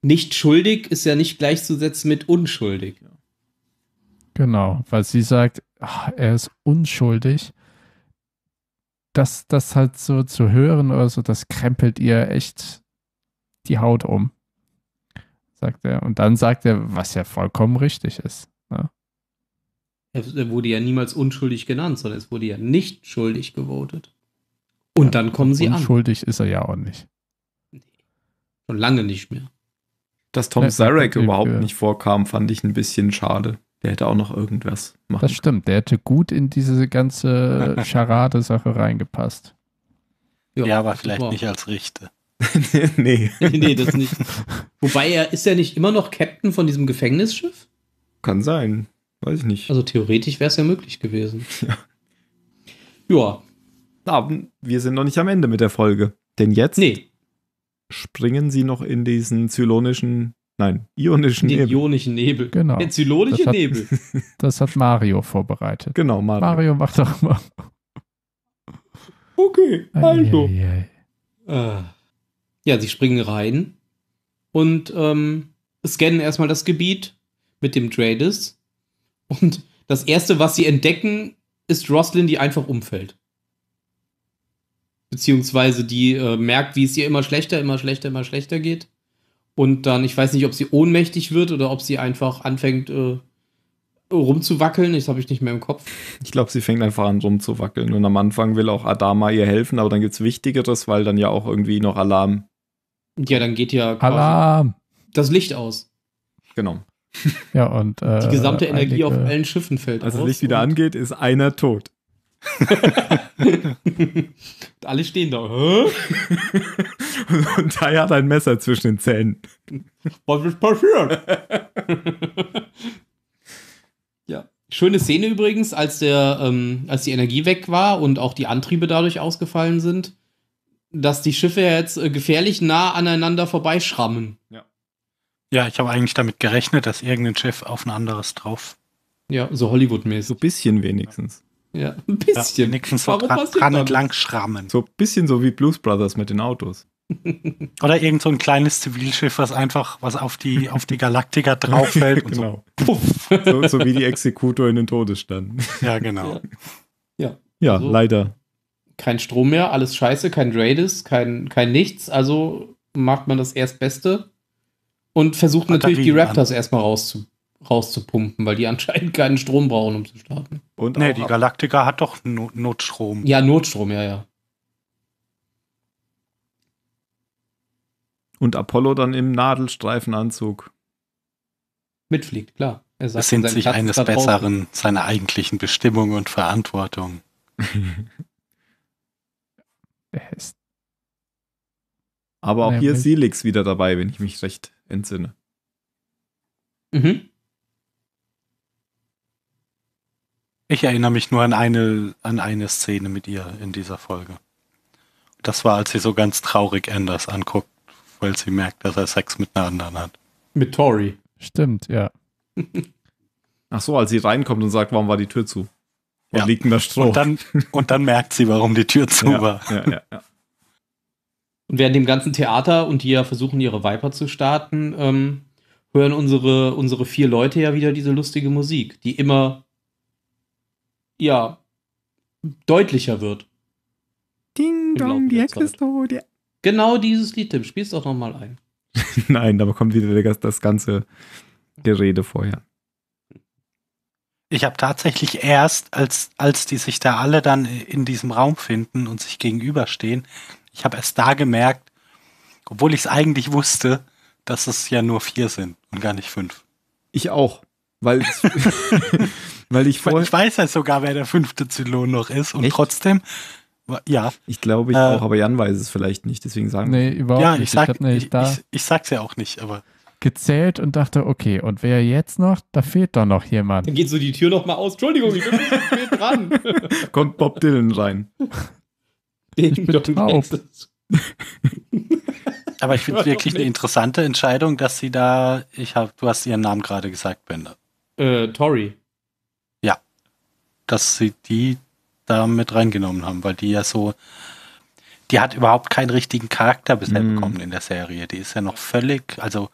Nicht schuldig ist ja nicht gleichzusetzen mit unschuldig. Genau, weil sie sagt, ach, er ist unschuldig. Das, das halt so zu hören oder so, das krempelt ihr echt die Haut um. Sagt er. Und dann sagt er, was ja vollkommen richtig ist. Ja. Er wurde ja niemals unschuldig genannt, sondern es wurde ja nicht schuldig gewotet. Und ja, dann kommen sie unschuldig an. Unschuldig ist er ja auch nicht. Nee. Schon lange nicht mehr. Dass Tom Zarek überhaupt für. nicht vorkam, fand ich ein bisschen schade. Der hätte auch noch irgendwas machen Das stimmt, können. Der hätte gut in diese ganze Charade-Sache reingepasst. Ja, ja, aber vielleicht war. nicht als Richter. nee. nee, das nicht. Wobei, er ist ja nicht immer noch Captain von diesem Gefängnisschiff? Kann sein. Weiß ich nicht. Also theoretisch wäre es ja möglich gewesen. Ja. Joa. Aber wir sind noch nicht am Ende mit der Folge. Denn jetzt nee. springen sie noch in diesen zylonischen, nein, ionischen Den Nebel. ionischen Nebel. Genau. Der zylonische das hat, Nebel. Das hat Mario vorbereitet. Genau, Mario. Mario macht doch mal. Okay, also. Ja, sie springen rein und ähm, scannen erstmal das Gebiet mit dem Dreadis. Und das Erste, was sie entdecken, ist Roslyn, die einfach umfällt. Beziehungsweise die äh, merkt, wie es ihr immer schlechter, immer schlechter, immer schlechter geht. Und dann, ich weiß nicht, ob sie ohnmächtig wird oder ob sie einfach anfängt äh, rumzuwackeln. Das habe ich nicht mehr im Kopf. Ich glaube, sie fängt einfach an rumzuwackeln. Und am Anfang will auch Adama ihr helfen, aber dann gibt es Wichtigeres, weil dann ja auch irgendwie noch Alarm. Ja, dann geht ja Alarm. Das Licht aus. Genau. Ja, und äh, die gesamte Energie einige, auf allen Schiffen fällt aus. Als das Licht wieder angeht, ist einer tot. Alle stehen da. Hä? Und Tai hat ein Messer zwischen den Zähnen. Was ist passiert? Ja. Schöne Szene übrigens, als, der, ähm, als die Energie weg war und auch die Antriebe dadurch ausgefallen sind, dass die Schiffe jetzt gefährlich nah aneinander vorbeischrammen. Ja. Ja, ich habe eigentlich damit gerechnet, dass irgendein Schiff auf ein anderes drauf. Ja, so Hollywood-mäßig. So ein bisschen wenigstens. Ja, ein bisschen. Ja, wenigstens so dran, dran entlang schrammen. So ein bisschen so wie Blues Brothers mit den Autos. Oder irgend so ein kleines Zivilschiff, was einfach was auf die, auf die Galactica drauf fällt. Und genau. So, puff. So, so wie die Exekutor in den Todesstern. Ja, genau. Ja, ja. ja also, leider. Kein Strom mehr, alles scheiße, kein Dreadis, kein, kein nichts. Also macht man das Erstbeste. Und versucht natürlich die Raptors an. erstmal rauszu, rauszupumpen, weil die anscheinend keinen Strom brauchen, um zu starten. Und nee, die Galactica hat doch Not- Notstrom. Ja, Notstrom, ja, ja. Und Apollo dann im Nadelstreifenanzug. Mitfliegt, klar. Er sagt, besinnt sich eines Besseren, seiner eigentlichen Bestimmung und Verantwortung. Er ist. Aber auch hier ist Silix wieder dabei, wenn ich mich recht entsinne. Mhm. Ich erinnere mich nur an eine, an eine Szene mit ihr in dieser Folge. Das war, als sie so ganz traurig Anders anguckt, weil sie merkt, dass er Sex mit einer anderen hat. Mit Tori. Stimmt, ja. Ach so, als sie reinkommt und sagt, warum war die Tür zu? Und ja. liegt in der Stroh. Und dann, und dann merkt sie, warum die Tür zu ja, war. Ja, ja, ja. Und während dem ganzen Theater und die ja versuchen, ihre Viper zu starten, ähm, hören unsere, unsere vier Leute ja wieder diese lustige Musik, die immer, ja, deutlicher wird. Ding dong, die Hexe ist tot. Genau dieses Lied, Tim. Spielst doch nochmal ein. Nein, da kommt wieder das ganze Gerede vorher. Ich habe tatsächlich erst, als, als die sich da alle dann in diesem Raum finden und sich gegenüberstehen, ich habe erst da gemerkt, obwohl ich es eigentlich wusste, dass es ja nur vier sind und gar nicht fünf. Ich auch, weil Weil ich, vor- ich weiß ja sogar, wer der fünfte Zylon noch ist und Echt? trotzdem, ja. Ich glaube ich äh, auch, aber Jan weiß es vielleicht nicht, deswegen sagen wir. Nee, überhaupt ja, nicht. Ich, sag, ich, nicht da ich, ich sag's ja auch nicht, aber. Gezählt und dachte, okay, und wer jetzt noch? Da fehlt doch noch jemand. Dann geht so die Tür nochmal aus. Entschuldigung, ich bin nicht spät dran. Kommt Bob Dylan rein. Den ich bin taub. Aber ich finde es wirklich eine interessante Entscheidung, dass sie da, ich hab, du hast ihren Namen gerade gesagt, Ben. Äh, Tori. Ja. Dass sie die da mit reingenommen haben, weil die ja so, die hat überhaupt keinen richtigen Charakter bisher mm. bekommen in der Serie. Die ist ja noch völlig, also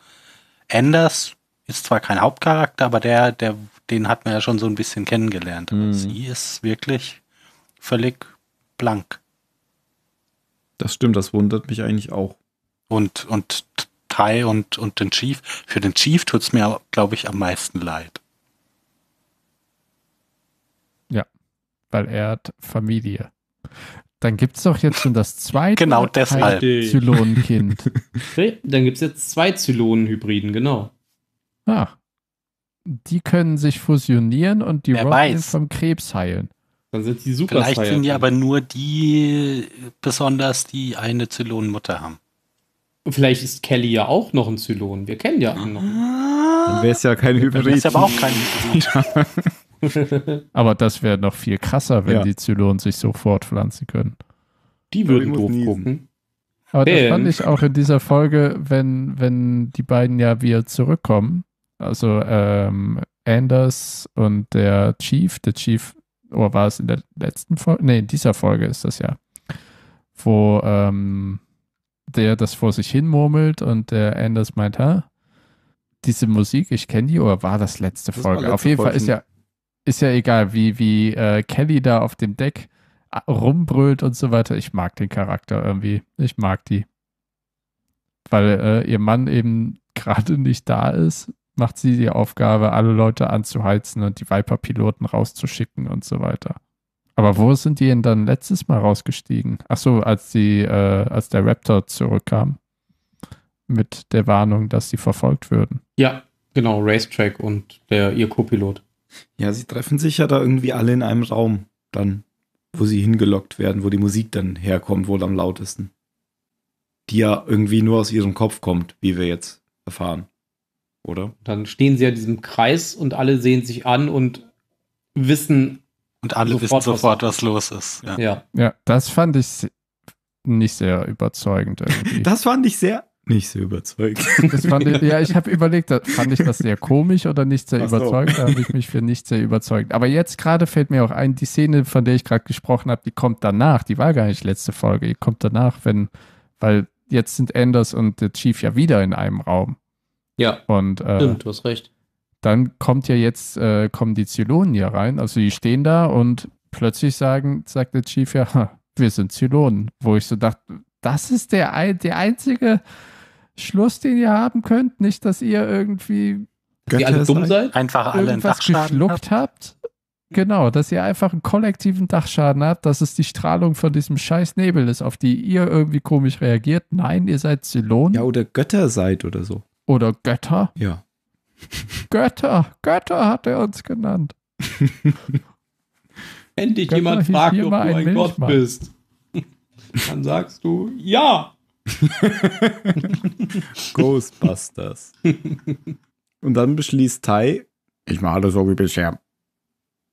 Anders ist zwar kein Hauptcharakter, aber der, der, den hat man ja schon so ein bisschen kennengelernt. Aber mm. sie ist wirklich völlig blank. Das stimmt, das wundert mich eigentlich auch. Und, und Ty und, und den Chief. Für den Chief tut es mir, glaube ich, am meisten leid. Ja, weil er hat Familie. Dann gibt es doch jetzt schon das zweite genau deshalb. Zylonenkind. Dann gibt es jetzt zwei Zylonen-Hybriden, genau. Ah. Die können sich fusionieren und die Robin vom Krebs heilen. Dann sind die super. Vielleicht sind ja aber nur die besonders, die eine Zylonenmutter haben. Und vielleicht ist Kelly ja auch noch ein Zylon. Wir kennen ja einen noch. Dann wäre es ja kein Hybrid. Dann wäre es aber auch kein Hybrid. Aber das wäre noch viel krasser, wenn ja. die Zylonen sich so fortpflanzen können. Die würden doof gucken. Aber ben. Das fand ich auch in dieser Folge, wenn, wenn die beiden ja wieder zurückkommen. Also ähm, Anders und der Chief. Der Chief, oder war es in der letzten Folge? Nee, in dieser Folge ist das ja. Wo ähm, der das vor sich hin murmelt und der Anders meint, ha, diese Musik, ich kenne die, oder war das letzte das Folge? Letzte auf jeden Folge. Fall ist ja, ist ja egal, wie, wie äh, Kelly da auf dem Deck rumbrüllt und so weiter. Ich mag den Charakter irgendwie. Ich mag die. Weil äh, ihr Mann eben gerade nicht da ist, macht sie die Aufgabe, alle Leute anzuheizen und die Viper-Piloten rauszuschicken und so weiter. Aber wo sind die denn dann letztes Mal rausgestiegen? Ach so, als die, äh, als der Raptor zurückkam. Mit der Warnung, dass sie verfolgt würden. Ja, genau, Racetrack und der, ihr Co-Pilot. Ja, sie treffen sich ja da irgendwie alle in einem Raum dann, wo sie hingelockt werden, wo die Musik dann herkommt, wohl am lautesten. Die ja irgendwie nur aus ihrem Kopf kommt, wie wir jetzt erfahren. Oder? Dann stehen sie ja in diesem Kreis und alle sehen sich an und wissen, Und alle sofort wissen sofort, was, was los ist. Ja. Ja. ja, das fand ich nicht sehr überzeugend irgendwie. Das fand ich sehr, nicht sehr überzeugend. Das fand ich, ja, ich habe überlegt, fand ich das sehr komisch oder nicht sehr Ach überzeugend? So. Da habe ich mich für nicht sehr überzeugend. Aber jetzt gerade fällt mir auch ein, die Szene, von der ich gerade gesprochen habe, die kommt danach. Die war gar nicht letzte Folge. Die kommt danach, wenn, weil jetzt sind Anders und der Chief ja wieder in einem Raum. Ja, und, äh, stimmt, du hast recht. Dann kommt ja jetzt, äh, kommen die Zylonen ja rein, also die stehen da und plötzlich sagen, sagt der Chief ja, wir sind Zylonen, wo ich so dachte, das ist der, ein, der einzige Schluss, den ihr haben könnt, nicht, dass ihr irgendwie dass ihr alle dumm seid, einfach alle einen Dachschaden geschluckt habt. habt, genau, dass ihr einfach einen kollektiven Dachschaden habt, dass es die Strahlung von diesem scheiß Nebel ist, auf die ihr irgendwie komisch reagiert, nein, ihr seid Zylonen. Ja, oder Götter seid oder so. Oder Götter. Ja. Götter, Götter hat er uns genannt. Wenn dich Götter jemand fragt, ob du ein, ein Gott bist, dann sagst du, ja. Ghostbusters. Und dann beschließt Tai, ich mache alles so wie bisher.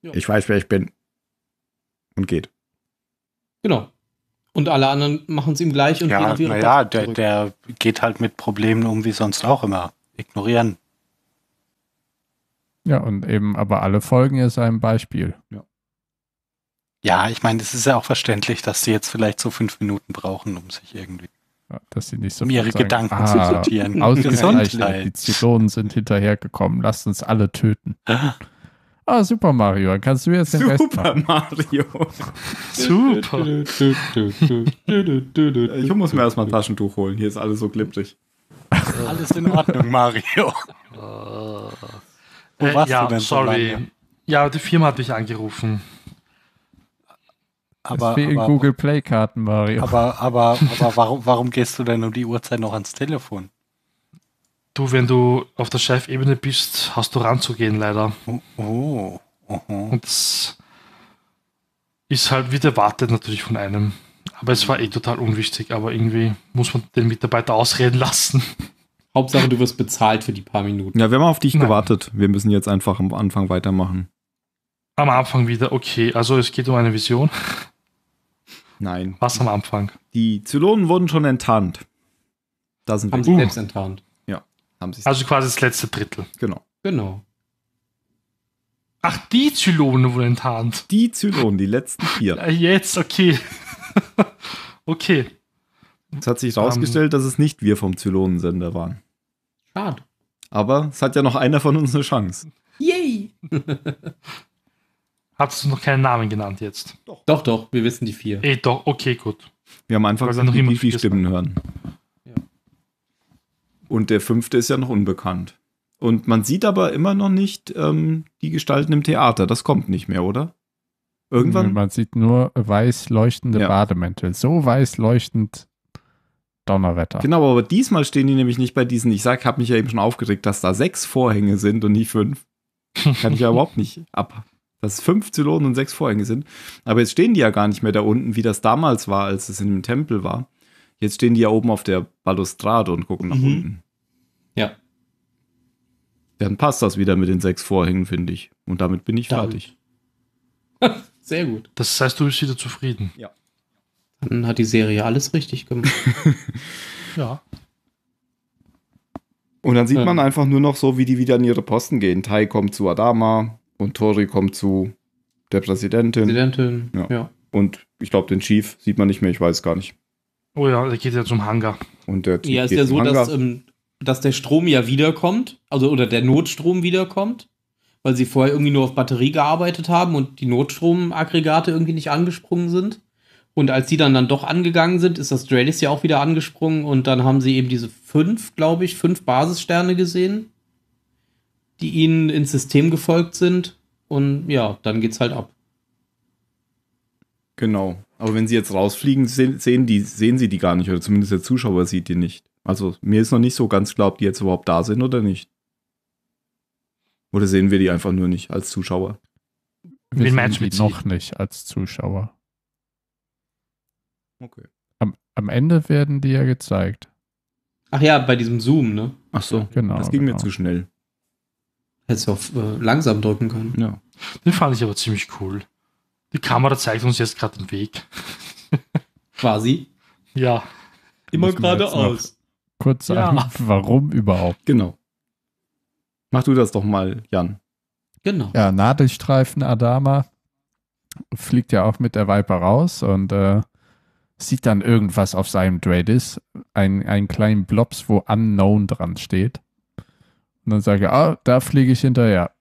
Ja. Ich weiß, wer ich bin. Und geht. Genau. Und alle anderen machen es ihm gleich. Und ja, naja, der, der geht halt mit Problemen um, wie sonst auch immer. Ignorieren. Ja, und eben, aber alle folgen ja seinem Beispiel. Ja, ja, ich meine, es ist ja auch verständlich, dass sie jetzt vielleicht so fünf Minuten brauchen, um sich irgendwie, ja, dass sie nicht so um ihre sagen, Gedanken ah, zu sortieren. Ausgezeichnet, die Zylonen sind hinterhergekommen, lasst uns alle töten. Ah, ah Super Mario, dann kannst du jetzt den Rest machen. Super Mario. Super. Ich muss mir erstmal ein Taschentuch holen, hier ist alles so glitschig. Alles in Ordnung, Mario. Wo warst äh, ja, du denn sorry. So ja, die Firma hat mich angerufen. Aber, es fehlen aber, Google Play-Karten, Mario. Aber, aber, aber warum, warum gehst du denn um die Uhrzeit noch ans Telefon? Du, wenn du auf der Chefebene bist, hast du ranzugehen, leider. Oh, oh, oh, und das ist halt wieder erwartet natürlich von einem. Aber es war eh total unwichtig, aber irgendwie muss man den Mitarbeiter ausreden lassen. Hauptsache, du wirst bezahlt für die paar Minuten. Ja, wir haben auf dich Nein. gewartet. Wir müssen jetzt einfach am Anfang weitermachen. Am Anfang wieder, okay. Also es geht um eine Vision. Nein. Was am Anfang? Die Zylonen wurden schon enttarnt. Da sind haben wir. Haben sie selbst uh. enttarnt. Ja. Haben sie also quasi das letzte Drittel. Genau. Genau. Ach, die Zylonen wurden enttarnt. Die Zylonen, die letzten vier. Ja, jetzt, okay. Okay. Es hat sich herausgestellt, um, dass es nicht wir vom Zylonensender waren. Schade. Aber es hat ja noch einer von uns eine Chance. Yay! Hattest du noch keinen Namen genannt jetzt? Doch, doch, doch wir wissen die vier. Eh, doch, okay, gut. Wir haben einfach gesagt, wie viele Stimmen hören. Ja. Und der fünfte ist ja noch unbekannt. Und man sieht aber immer noch nicht ähm, die Gestalten im Theater. Das kommt nicht mehr, oder? Irgendwann? Man sieht nur weiß leuchtende ja. Bademäntel. So weiß leuchtend Donnerwetter. Genau, aber diesmal stehen die nämlich nicht bei diesen. Ich sag, habe mich ja eben schon aufgeregt, dass da sechs Vorhänge sind und nicht fünf. Kann ich ja überhaupt nicht ab. Dass fünf Zylonen und sechs Vorhänge sind. Aber jetzt stehen die ja gar nicht mehr da unten, wie das damals war, als es in dem Tempel war. Jetzt stehen die ja oben auf der Balustrade und gucken nach mhm. unten. Ja. Dann passt das wieder mit den sechs Vorhängen, finde ich. Und damit bin ich damit. fertig. Sehr gut. Das heißt, du bist wieder zufrieden. Ja. Dann hat die Serie alles richtig gemacht. Ja. Und dann sieht man ja. einfach nur noch so, wie die wieder an ihre Posten gehen. Tai kommt zu Adama und Tori kommt zu der Präsidentin. Präsidentin, ja. ja. Und ich glaube, den Chief sieht man nicht mehr, ich weiß gar nicht. Oh ja, der geht ja zum Hangar. Und der Chief ja, ist geht ja so, dass, ähm, dass der Strom ja wiederkommt, also oder der Notstrom wiederkommt. Weil sie vorher irgendwie nur auf Batterie gearbeitet haben und die Notstromaggregate irgendwie nicht angesprungen sind. Und als die dann dann doch angegangen sind, ist das Dreadis ja auch wieder angesprungen und dann haben sie eben diese fünf, glaube ich, fünf Basissterne gesehen, die ihnen ins System gefolgt sind und ja, dann geht's halt ab. Genau. Aber wenn sie jetzt rausfliegen, sehen, die, sehen sie die gar nicht oder zumindest der Zuschauer sieht die nicht. Also mir ist noch nicht so ganz klar, ob die jetzt überhaupt da sind oder nicht. Oder sehen wir die einfach nur nicht als Zuschauer? Wir Wen meinst du noch nicht als Zuschauer? Okay. Am, am Ende werden die ja gezeigt. Ach ja, bei diesem Zoom, ne? Ach so, genau. Das ging genau. mir zu schnell. Hättest du auf äh, langsam drücken können. Ja. Den fand ich aber ziemlich cool. Die Kamera zeigt uns jetzt gerade den Weg. Quasi. Ja. Immer geradeaus. Kurz sagen, ja. warum überhaupt? Genau. Mach du das doch mal, Jan. Genau. Ja, Nadelstreifen Adama fliegt ja auch mit der Viper raus und äh, sieht dann irgendwas auf seinem Dreadis, einen, einen kleinen Blobs, wo Unknown dran steht. Und dann sage ich, ah, da fliege ich hinterher.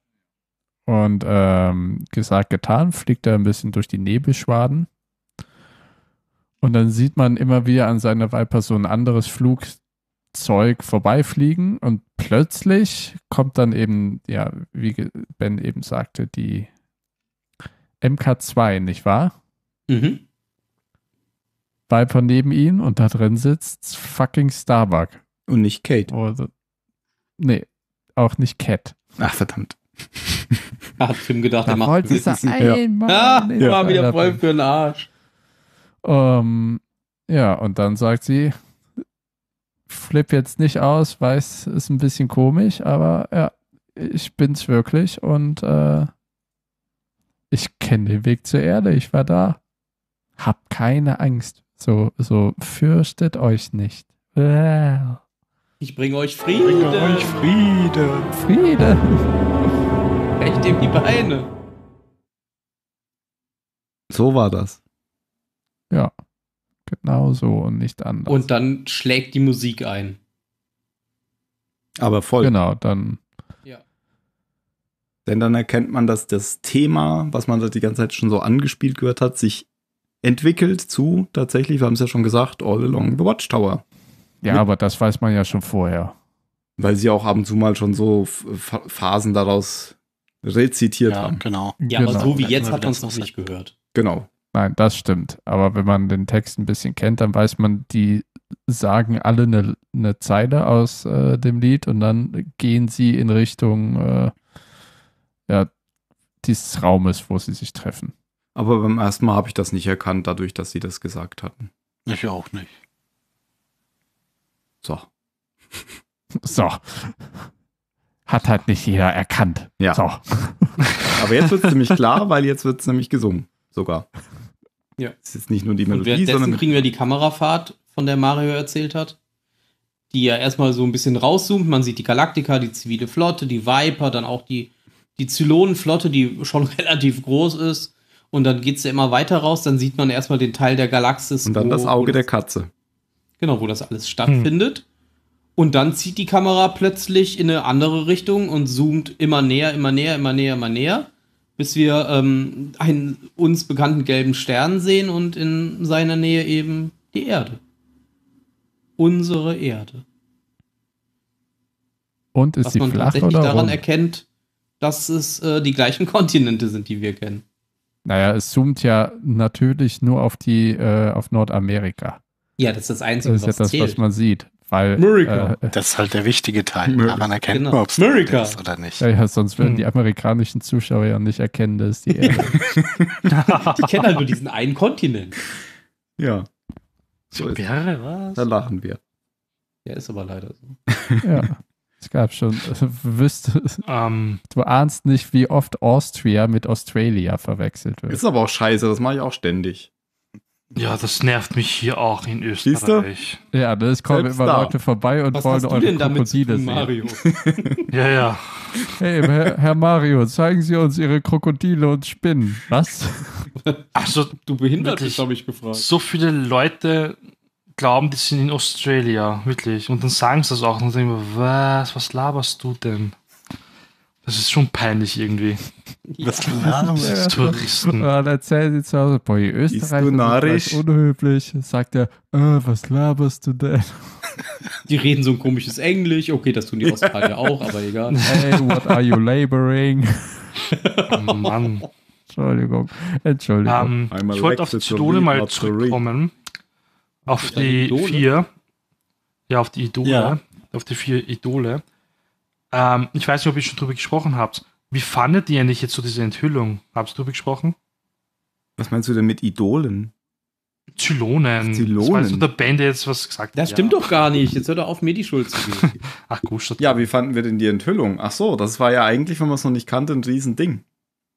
Und ähm, gesagt, getan, fliegt er ein bisschen durch die Nebelschwaden. Und dann sieht man immer wieder an seiner Viper so ein anderes Flug. Zeug vorbeifliegen und plötzlich kommt dann eben, ja, wie Ben eben sagte, die M K zwei, nicht wahr? Mhm. Viper neben ihn und da drin sitzt fucking Starbuck. Und nicht Kate. Oder, nee, auch nicht Cat. Ach, verdammt. Hat Tim gedacht, er macht es. Das einmal. Ah, ich ja, war wieder voll für den Arsch. Um, ja, und dann sagt sie, Flip jetzt nicht aus, weiß, ist ein bisschen komisch, aber ja, ich bin's wirklich und äh, ich kenne den Weg zur Erde, ich war da. Hab keine Angst. So, so fürchtet euch nicht. Ich bringe euch Frieden. Ich bringe euch Frieden. Frieden. Echt dem die Beine. So war das. Ja. Genau so und nicht anders. Und dann schlägt die Musik ein. Aber voll. Genau, dann. Ja. Denn dann erkennt man, dass das Thema, was man die ganze Zeit schon so angespielt gehört hat, sich entwickelt zu, tatsächlich, wir haben es ja schon gesagt, All Along the Watchtower. Ja, Mit, aber das weiß man ja schon vorher. Weil sie auch ab und zu mal schon so Phasen daraus rezitiert ja, haben. Genau. Ja, genau. Aber so wie jetzt hat man es noch nicht gehört. Genau. Nein, das stimmt. Aber wenn man den Text ein bisschen kennt, dann weiß man, die sagen alle eine ne Zeile aus äh, dem Lied und dann gehen sie in Richtung äh, ja, des Raumes, wo sie sich treffen. Aber beim ersten Mal habe ich das nicht erkannt, dadurch, dass sie das gesagt hatten. Ich auch nicht. So. So. Hat halt nicht jeder erkannt. Ja. So. Aber jetzt wird es nämlich klar, weil jetzt wird es nämlich gesungen. Sogar. Ja. Es ist nicht nur die Melodie, sondern... Währenddessen kriegen wir die Kamerafahrt, von der Mario erzählt hat, die ja erstmal so ein bisschen rauszoomt. Man sieht die Galactica, die zivile Flotte, die Viper, dann auch die, die Zylonenflotte, die schon relativ groß ist. Und dann geht es ja immer weiter raus. Dann sieht man erstmal den Teil der Galaxis. Und dann das Auge der Katze. Genau, wo das alles stattfindet. Hm. Und dann zieht die Kamera plötzlich in eine andere Richtung und zoomt immer näher, immer näher, immer näher, immer näher, bis wir ähm, einen uns bekannten gelben Stern sehen und in seiner Nähe eben die Erde. Unsere Erde. Und ist sie flach oder rund? Was man tatsächlich daran erkennt, dass es äh, die gleichen Kontinente sind, die wir kennen. Naja, es zoomt ja natürlich nur auf die, äh, auf Nordamerika. Ja, das ist das Einzige, was zählt. Das ist ja das, was man sieht. Weil, äh, das ist halt der wichtige Teil. Daran erkennt man, ob es ist oder nicht. Ja, ja, sonst würden hm. die amerikanischen Zuschauer ja nicht erkennen, dass die Erde. Die kennen halt nur diesen einen Kontinent. Ja. So Berre, was? Da lachen wir. Ja, ist aber leider so. Ja. Es gab schon, äh, wüsste, um. du ahnst nicht, wie oft Austria mit Australia verwechselt wird. Ist aber auch scheiße, das mache ich auch ständig. Ja, das nervt mich hier auch in Österreich. Ja, das kommen Selbst immer da. Leute vorbei und Was wollen eure Krokodile sehen. Mario? Ja, ja. Hey, Herr, Herr Mario, zeigen Sie uns Ihre Krokodile und Spinnen. Was? Also, du behindert dich, habe ich gefragt. So viele Leute glauben, die sind in Australien, wirklich. Und dann sagen sie das auch. Und dann denken wir, was, was laberst du denn? Das ist schon peinlich irgendwie. Was ja. ja. Touristen. Ja, dann erzählen sie zu Hause, boah, in Österreich ist das unhöflich. Sagt er, oh, was laberst du denn? Die reden so ein komisches Englisch. Okay, das tun die Australier ja. auch, aber egal. Hey, what are you laboring? Oh Mann. Entschuldigung. Entschuldigung. Um, ich wollte auf die Idole mal zurückkommen. Auf die Idole? vier. Ja, auf die Idole. Ja. Auf die vier Idole. Ähm, ich weiß nicht, ob ihr schon drüber gesprochen habt. Wie fandet ihr eigentlich jetzt so diese Enthüllung? Habt ihr drüber gesprochen? Was meinst du denn mit Idolen? Zylonen. Ach, Zylonen. Das war so der Band, der jetzt was gesagt hat. Das ja. stimmt doch gar nicht. Jetzt hört er auf, mir die Schuld zu geben. Ach gut. Ja, wie fanden wir denn die Enthüllung? Ach so, das war ja eigentlich, wenn man es noch nicht kannte, ein Riesending.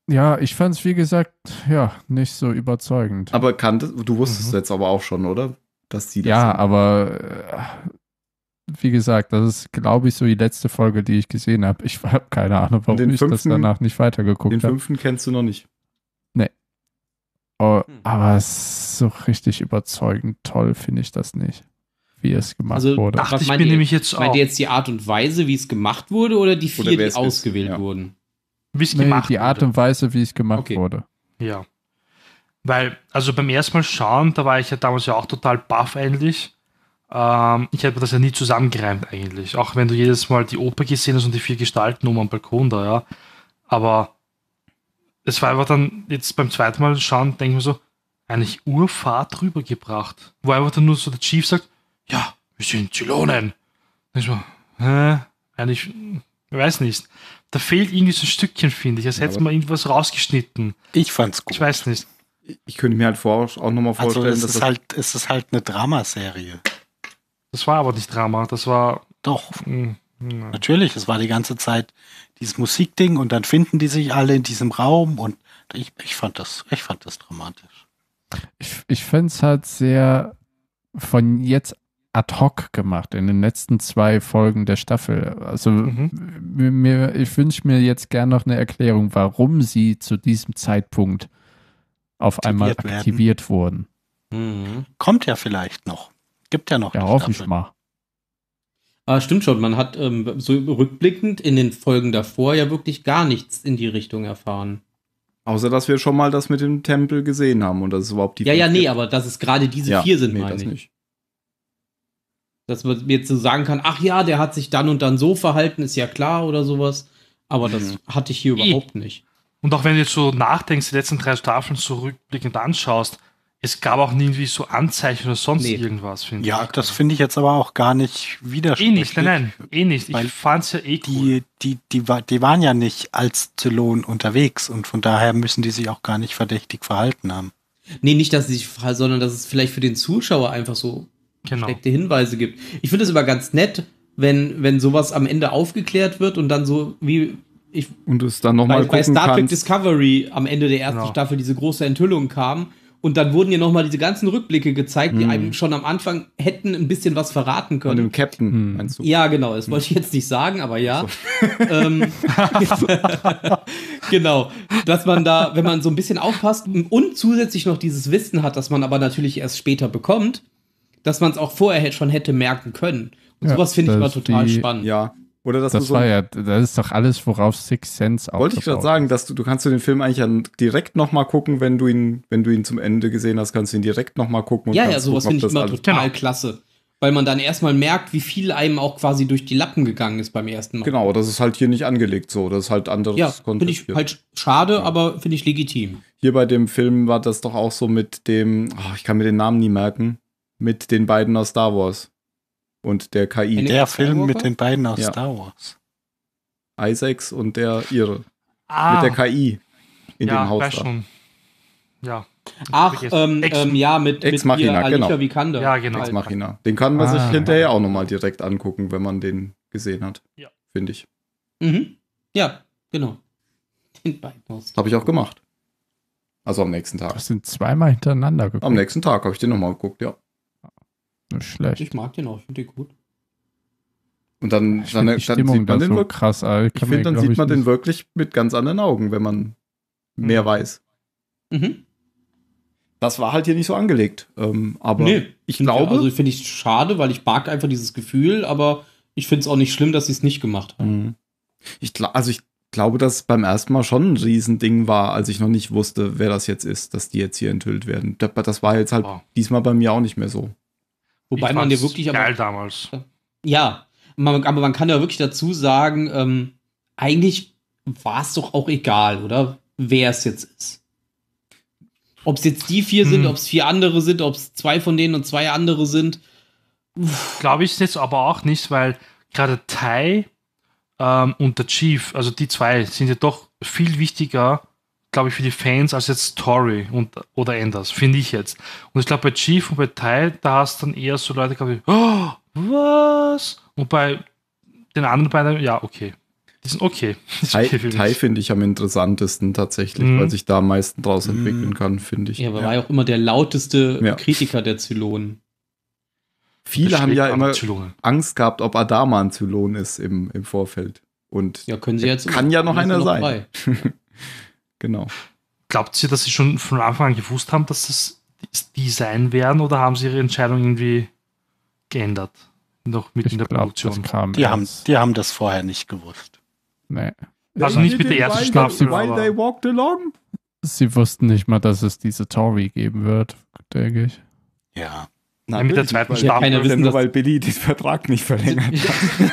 Ja, ich fand es, wie gesagt, ja, nicht so überzeugend. Aber kanntest, du wusstest es mhm. jetzt aber auch schon, oder? Dass die das ja, sind. aber... Äh, Wie gesagt, das ist, glaube ich, so die letzte Folge, die ich gesehen habe. Ich habe keine Ahnung, warum den ich fünften, das danach nicht weitergeguckt habe. Den fünften hab. Kennst du noch nicht. Nee. Oh, hm. Aber so richtig überzeugend toll finde ich das nicht, wie es gemacht also, wurde. Ach, ich bin nämlich jetzt auch. Meint ihr jetzt die Art und Weise, wie es gemacht wurde, oder die vier, oder die ausgewählt ist, ja. wurden? Wie es nee, gemacht die wurde. Art und Weise, wie es gemacht okay. wurde. Ja. Weil, also beim ersten Mal schauen, da war ich ja damals ja auch total baff eigentlich. Ich hätte mir das ja nie zusammengereimt eigentlich. Auch wenn du jedes Mal die Oper gesehen hast und die vier Gestalten um am Balkon da, ja. Aber es war einfach dann, jetzt beim zweiten Mal schauen, denke ich mir so, eigentlich Urfahrt rübergebracht. Wo einfach dann nur so der Chief sagt, ja, wir sind Zylonen. Dann denke ich mir, hä? Eigentlich, ich weiß nicht. Da fehlt irgendwie so ein Stückchen, finde ich. Als hätte man irgendwas rausgeschnitten. Ich fand's gut. Ich weiß nicht. Ich könnte mir halt vor, auch nochmal vorstellen, also es dass ist das halt, es ist halt eine Dramaserie. Das war aber nicht Drama, das war... Doch, mh, mh. natürlich, es war die ganze Zeit dieses Musikding und dann finden die sich alle in diesem Raum und ich, ich fand das, ich fand das dramatisch. Ich, ich finde es halt sehr von jetzt ad hoc gemacht in den letzten zwei Folgen der Staffel. Also mhm. mir, ich wünsche mir jetzt gern noch eine Erklärung, warum sie zu diesem Zeitpunkt auf aktiviert einmal aktiviert werden. wurden. Mhm. Kommt ja vielleicht noch. Gibt ja noch. Ja, hoffe ich mal. Ah, stimmt schon, man hat ähm, so rückblickend in den Folgen davor ja wirklich gar nichts in die Richtung erfahren. Außer, dass wir schon mal das mit dem Tempel gesehen haben und das ist überhaupt die... Ja, ja, nee, gibt. aber dass es gerade diese ja, vier sind, nee, meine das ich. Nicht. Dass man jetzt so sagen kann, ach ja, der hat sich dann und dann so verhalten, ist ja klar oder sowas, aber mhm. das hatte ich hier überhaupt nicht. Und auch wenn du jetzt so nachdenkst, die letzten drei Staffeln zurückblickend anschaust, Es gab auch nie irgendwie so Anzeichen oder sonst nee. irgendwas, finde ja, ich. Ja, das finde ich jetzt aber auch gar nicht widersprüchlich. Eh nicht, nein, nein, eh nicht. Ich fand's ja eh cool. Die, die, die, die waren ja nicht als Zylon unterwegs und von daher müssen die sich auch gar nicht verdächtig verhalten haben. Nee, nicht, dass sie sich verhalten, sondern dass es vielleicht für den Zuschauer einfach so genau. versteckte Hinweise gibt. Ich finde es aber ganz nett, wenn, wenn sowas am Ende aufgeklärt wird und dann so wie... Ich, und es dann nochmal gucken bei Star Trek kannst. Discovery am Ende der ersten genau. Staffel diese große Enthüllung kam. Und dann wurden hier nochmal diese ganzen Rückblicke gezeigt, die mm. einem schon am Anfang hätten ein bisschen was verraten können. Von dem Captain, mm. meinst du? Ja, genau. Das wollte ich jetzt nicht sagen, aber ja. So. Ähm, genau. Dass man da, wenn man so ein bisschen aufpasst und zusätzlich noch dieses Wissen hat, das man aber natürlich erst später bekommt, dass man es auch vorher schon hätte merken können. Und ja, sowas finde ich immer total die, spannend. Ja. Oder dass das, du so war ja, das ist doch alles, worauf Sixth Sense auch. Wollte ich gerade sagen, dass du, du kannst du den Film eigentlich an, direkt nochmal gucken, wenn du ihn, wenn du ihn zum Ende gesehen hast, kannst du ihn direkt nochmal gucken. Und ja, ja, sowas finde ich immer total klasse. Weil man dann erstmal merkt, wie viel einem auch quasi durch die Lappen gegangen ist beim ersten Mal. Genau, das ist halt hier nicht angelegt so. Das ist halt anderes ja, Konzept. Finde ich halt schade, ja. aber finde ich legitim. Hier bei dem Film war das doch auch so mit dem, oh, ich kann mir den Namen nie merken, mit den beiden aus Star Wars. Und der K I. Eine der Film Skywalker? Mit den beiden aus ja. Star Wars. Isaacs und der ihre. Ah. Mit der K I in ja, dem Haus. Schon. Ja. Ach, ähm, Ex ja, mit, Ex mit Machina, genau. Alicia Vikander. Ja, genau. Ex Machina. Den kann man ah, sich hinterher ja. auch nochmal direkt angucken, wenn man den gesehen hat. Ja. Finde ich. Mhm. Ja, genau. Den beiden aus. Habe ich auch gemacht. Also am nächsten Tag. Das sind zweimal hintereinander geguckt. Am nächsten Tag habe ich den nochmal geguckt, ja. Nicht schlecht. Ich mag den auch, ich finde den gut. Und dann, dann, dann sieht man den so wirklich krass. Ich finde, dann sieht man den wirklich mit ganz anderen Augen, wenn man mhm. mehr weiß. Mhm. Das war halt hier nicht so angelegt. Ähm, aber nee, ich glaube. Also finde ich schade, weil ich mag einfach dieses Gefühl, aber ich finde es auch nicht schlimm, dass sie es nicht gemacht haben. Mhm. Ich, also ich glaube, dass beim ersten Mal schon ein Riesending war, als ich noch nicht wusste, wer das jetzt ist, dass die jetzt hier enthüllt werden. Das war jetzt halt wow. diesmal bei mir auch nicht mehr so. Wobei man dir wirklich aber geil damals. Ja, man, aber man kann ja wirklich dazu sagen, ähm, eigentlich war es doch auch egal, oder? Wer es jetzt ist. Ob es jetzt die vier hm. sind, ob es vier andere sind, ob es zwei von denen und zwei andere sind. Glaube ich jetzt aber auch nicht, weil gerade Tai ähm, und der Chief, also die zwei, sind ja doch viel wichtiger, glaube ich, für die Fans als jetzt Story und, oder Enders, finde ich jetzt. Und ich glaube, bei Chief und bei Teil, da hast dann eher so Leute, glaube ich, oh, was? Und bei den anderen beiden, ja, okay. Die sind okay. Teil, okay, finde ich am interessantesten tatsächlich, mhm. weil sich da am meisten draus mhm. entwickeln kann, finde ich. Ja, aber ja. war ja auch immer der lauteste ja. Kritiker der Zylonen. Viele haben ja immer Zylone. Angst gehabt, ob Adama ein Zylon ist im, im Vorfeld. Und ja, können sie jetzt kann ja noch einer noch sein. Genau. Glaubt ihr, dass sie schon von Anfang an gewusst haben, dass das die sein werden, oder haben sie ihre Entscheidung irgendwie geändert? Noch mit ich in der glaub, Produktion. Kam die, haben, die haben das vorher nicht gewusst. Nee. Also nicht mit der ersten Staffel. Sie wussten nicht mal, dass es diese Tori geben wird, denke ich. Ja. Nein, mit der zweiten Staffel. Ja, wissen, nur weil Billy den Vertrag nicht verlängert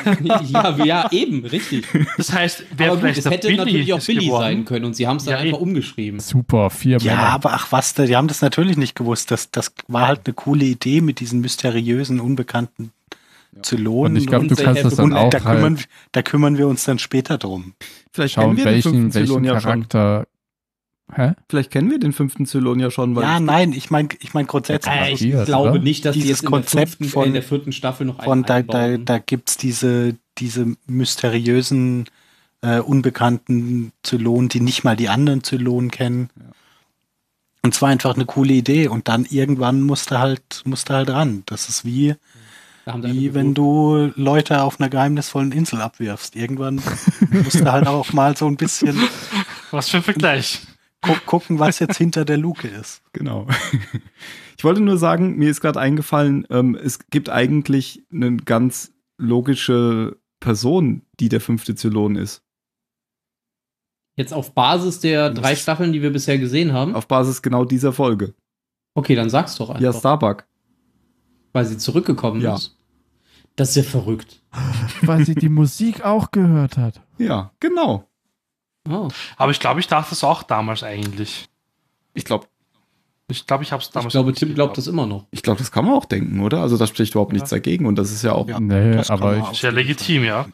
hat. ja, ja, ja, eben, richtig. Das heißt, wer aber vielleicht gut, es hätte Billy natürlich auch Billy geworden. Sein können und sie haben es dann ja, einfach eben. umgeschrieben. Super, vier Männer. Ja, aber ach was, die haben das natürlich nicht gewusst. Das, das war halt eine coole Idee mit diesen mysteriösen, unbekannten ja. Zylonen. Und ich glaube, du kannst das dann auch da kümmern, halt da kümmern wir uns dann später drum. Vielleicht schauen, wir welchen, welchen Charakter... Hä? Vielleicht kennen wir den fünften Zylon ja schon. Weil ja, ich nein, ich meine ich mein grundsätzlich. Ja, ich ist, glaube oder? nicht, dass die jetzt in der, fünften, von, in der vierten Staffel noch von Da, da, da gibt es diese, diese mysteriösen, äh, unbekannten Zylonen, die nicht mal die anderen Zylonen kennen. Ja. Und zwar einfach eine coole Idee. Und dann irgendwann musst du halt, musst du halt ran. Das ist wie, da wie wenn du Leute auf einer geheimnisvollen Insel abwirfst. Irgendwann musst du halt auch mal so ein bisschen... Was für ein Vergleich. Gucken, was jetzt hinter der Luke ist. Genau. Ich wollte nur sagen, mir ist gerade eingefallen, ähm, es gibt eigentlich eine ganz logische Person, die der fünfte Zylon ist. Jetzt auf Basis der drei Staffeln, die wir bisher gesehen haben? Auf Basis genau dieser Folge. Okay, dann sag's doch einfach. Ja, Starbuck. Weil sie zurückgekommen ja. ist. Das ist ja verrückt. Weil sie die Musik auch gehört hat. Ja, genau. Oh. Aber ich glaube, ich dachte es auch damals eigentlich. Ich glaube, Ich glaube, ich habe es damals. Ich glaube, Tim glaubt das immer noch. Ich glaube, das kann man auch denken, oder? Also, da spricht überhaupt ja. nichts dagegen und das ist ja auch. Ja, nee, aber ich, ist ja legitim, ja.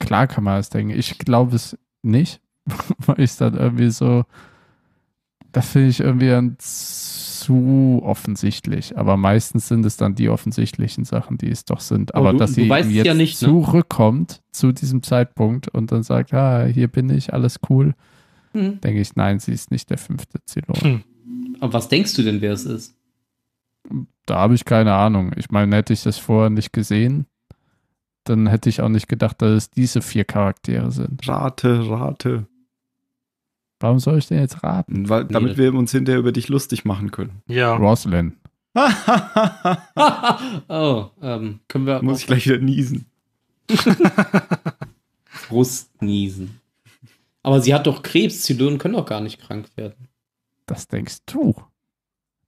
Klar kann man es denken. Ich glaube es nicht, weil ich dann irgendwie so. Das finde ich irgendwie dann zu offensichtlich. Aber meistens sind es dann die offensichtlichen Sachen, die es doch sind. Aber, aber du, dass sie jetzt ja nicht, ne? zurückkommt zu diesem Zeitpunkt und dann sagt: Ah, hier bin ich, alles cool. Hm. Denke ich, nein, sie ist nicht der fünfte Zylon. Hm. Aber was denkst du denn, wer es ist? Da habe ich keine Ahnung. Ich meine, hätte ich das vorher nicht gesehen, dann hätte ich auch nicht gedacht, dass es diese vier Charaktere sind. Rate, rate. Warum soll ich denn jetzt raten? Weil, damit nee. wir uns hinterher über dich lustig machen können. Ja. Roslyn. oh, ähm, können wir... Muss ich gleich wieder niesen. Brustniesen. Aber sie hat doch Krebs. Zylonen können doch gar nicht krank werden. Das denkst du.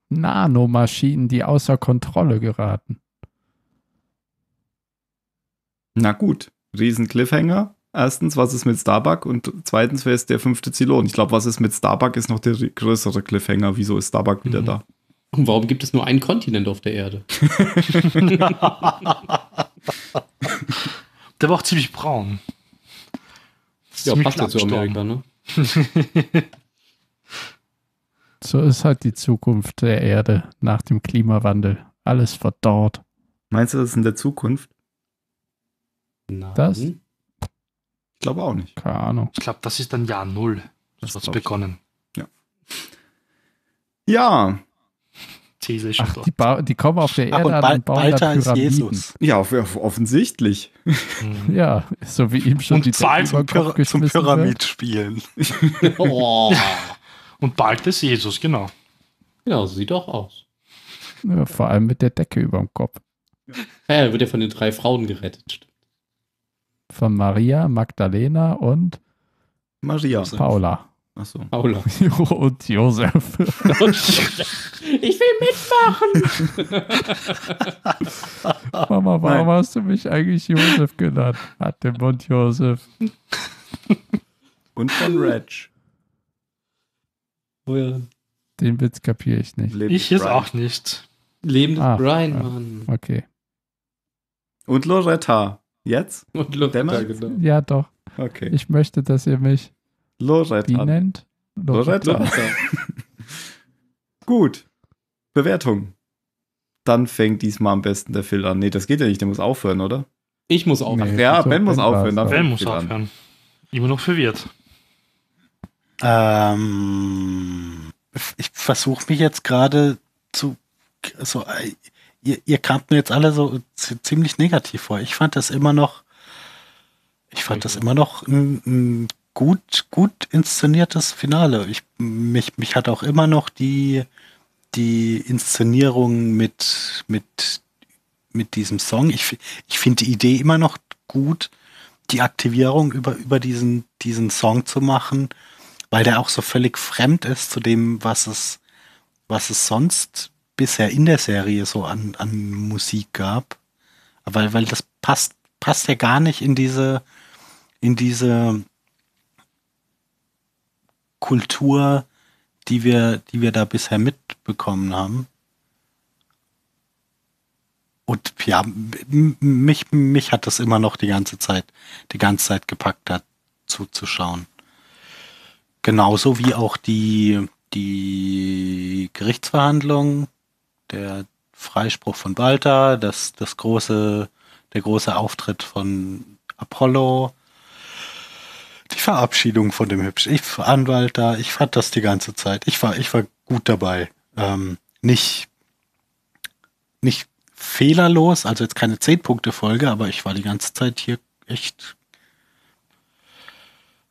Nanomaschinen, die außer Kontrolle geraten. Na gut, riesen Cliffhanger. Erstens, was ist mit Starbuck? Und zweitens, wer ist der fünfte Zylon? Ich glaube, was ist mit Starbuck, ist noch der größere Cliffhanger. Wieso ist Starbuck mhm. wieder da? Und warum gibt es nur einen Kontinent auf der Erde? Der war auch ziemlich braun. Ja, ziemlich passt ja zu Amerika, ne? So ist halt die Zukunft der Erde nach dem Klimawandel. Alles verdorrt. Meinst du, das ist in der Zukunft? Nein. Das? Ich glaube auch nicht. Keine Ahnung. Ich glaube, das ist dann Jahr Null. Das wird's begonnen. Ja. Ja. Ach, die, ba- die kommen auf der Ach, Erde an und bauen Baltar da Pyramiden. Jesus. Ja, off- offensichtlich. Mhm. Ja, so wie ihm schon und die Zeit zum, Pyra- zum Pyramidspielen. Oh. Und bald ist Jesus, genau. Genau, sieht auch aus. Ja, vor allem mit der Decke über dem Kopf. Ja, er wird ja von den drei Frauen gerettet. Von Maria, Magdalena und Maria. Paula. Achso. Paula. Und Josef. Ich will mitmachen. Mama, warum Nein. hast du mich eigentlich Josef genannt? Hat den Mund Josef. Und von Reg. Den Witz kapiere ich nicht. Leben ich jetzt Brian. Auch nicht. Lebendes ah, Brian, ah, Mann. Okay. Und Loretta. Jetzt? Und Loretta, genau. Ja, doch. Okay. Ich möchte, dass ihr mich Loretta. Die nennt. Loretta. Loretta. Gut. Bewertung. Dann fängt diesmal am besten der Phil an. Nee, das geht ja nicht. Der muss aufhören, oder? Ich muss aufhören. Nee, ja, Ben muss aufhören. Ben, ben muss aufhören. An. Immer noch verwirrt. Ähm, ich versuche mich jetzt gerade zu, so, also, ihr, ihr kamt mir jetzt alle so z- ziemlich negativ vor. Ich fand das immer noch, ich fand das immer noch ein, ein gut, gut inszeniertes Finale. Ich, mich, mich hat auch immer noch die, die Inszenierung mit, mit, mit diesem Song. Ich, ich finde die Idee immer noch gut, die Aktivierung über, über diesen, diesen Song zu machen. Weil der auch so völlig fremd ist zu dem, was es, was es sonst bisher in der Serie so an, an Musik gab. Aber weil, weil das passt, passt ja gar nicht in diese, in diese Kultur, die wir, die wir da bisher mitbekommen haben. Und ja, mich, mich hat das immer noch die ganze Zeit, die ganze Zeit gepackt, da zuzuschauen. Genauso wie auch die, die Gerichtsverhandlung, der Freispruch von Baltar, das, das große, der große Auftritt von Apollo, die Verabschiedung von dem hübschen Anwalt da. Ich fand das die ganze Zeit. Ich war, ich war gut dabei. Ähm, nicht, nicht fehlerlos, also jetzt keine zehn-Punkte-Folge, aber ich war die ganze Zeit hier echt...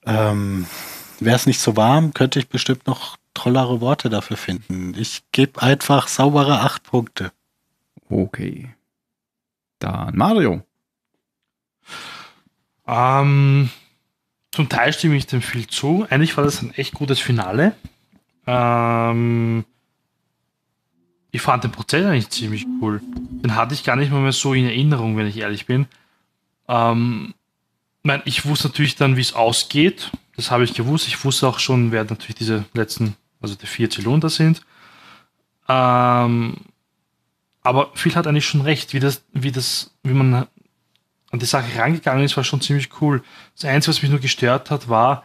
Ähm, Wäre es nicht so warm, könnte ich bestimmt noch tollere Worte dafür finden. Ich gebe einfach saubere acht Punkte. Okay. Dann Mario. Ähm, zum Teil stimme ich dem viel zu. Eigentlich war das ein echt gutes Finale. Ähm, ich fand den Prozess eigentlich ziemlich cool. Den hatte ich gar nicht mal mehr so in Erinnerung, wenn ich ehrlich bin. Ähm, nein, ich wusste natürlich dann, wie es ausgeht. Das habe ich gewusst. Ich wusste auch schon, wer natürlich diese letzten, also die vier Zylonen da sind. Ähm, aber viel hat eigentlich schon recht, wie das, wie das, wie man an die Sache rangegangen ist, war schon ziemlich cool. Das Einzige, was mich nur gestört hat, war,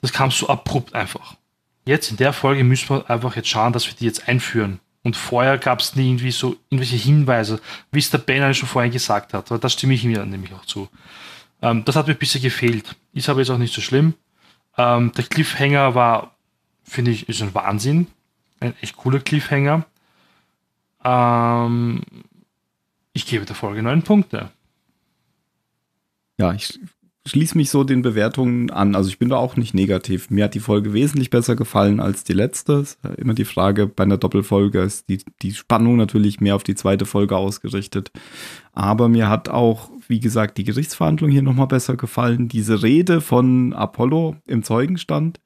das kam so abrupt einfach. Jetzt in der Folge müssen wir einfach jetzt schauen, dass wir die jetzt einführen. Und vorher gab es nie irgendwie so irgendwelche Hinweise, wie es der Ben eigentlich schon vorhin gesagt hat. Aber da stimme ich mir nämlich auch zu. Ähm, das hat mir bisher gefehlt. Ist aber jetzt auch nicht so schlimm. Ähm, der Cliffhanger war, finde ich, ist ein Wahnsinn. Ein echt cooler Cliffhanger. Ähm, ich gebe der Folge neun Punkte. Ja, ich schließe mich so den Bewertungen an. Also ich bin da auch nicht negativ. Mir hat die Folge wesentlich besser gefallen als die letzte. Ist immer die Frage bei einer Doppelfolge, ist die, die Spannung natürlich mehr auf die zweite Folge ausgerichtet. Aber mir hat auch, wie gesagt, die Gerichtsverhandlung hier nochmal besser gefallen. Diese Rede von Apollo im Zeugenstand.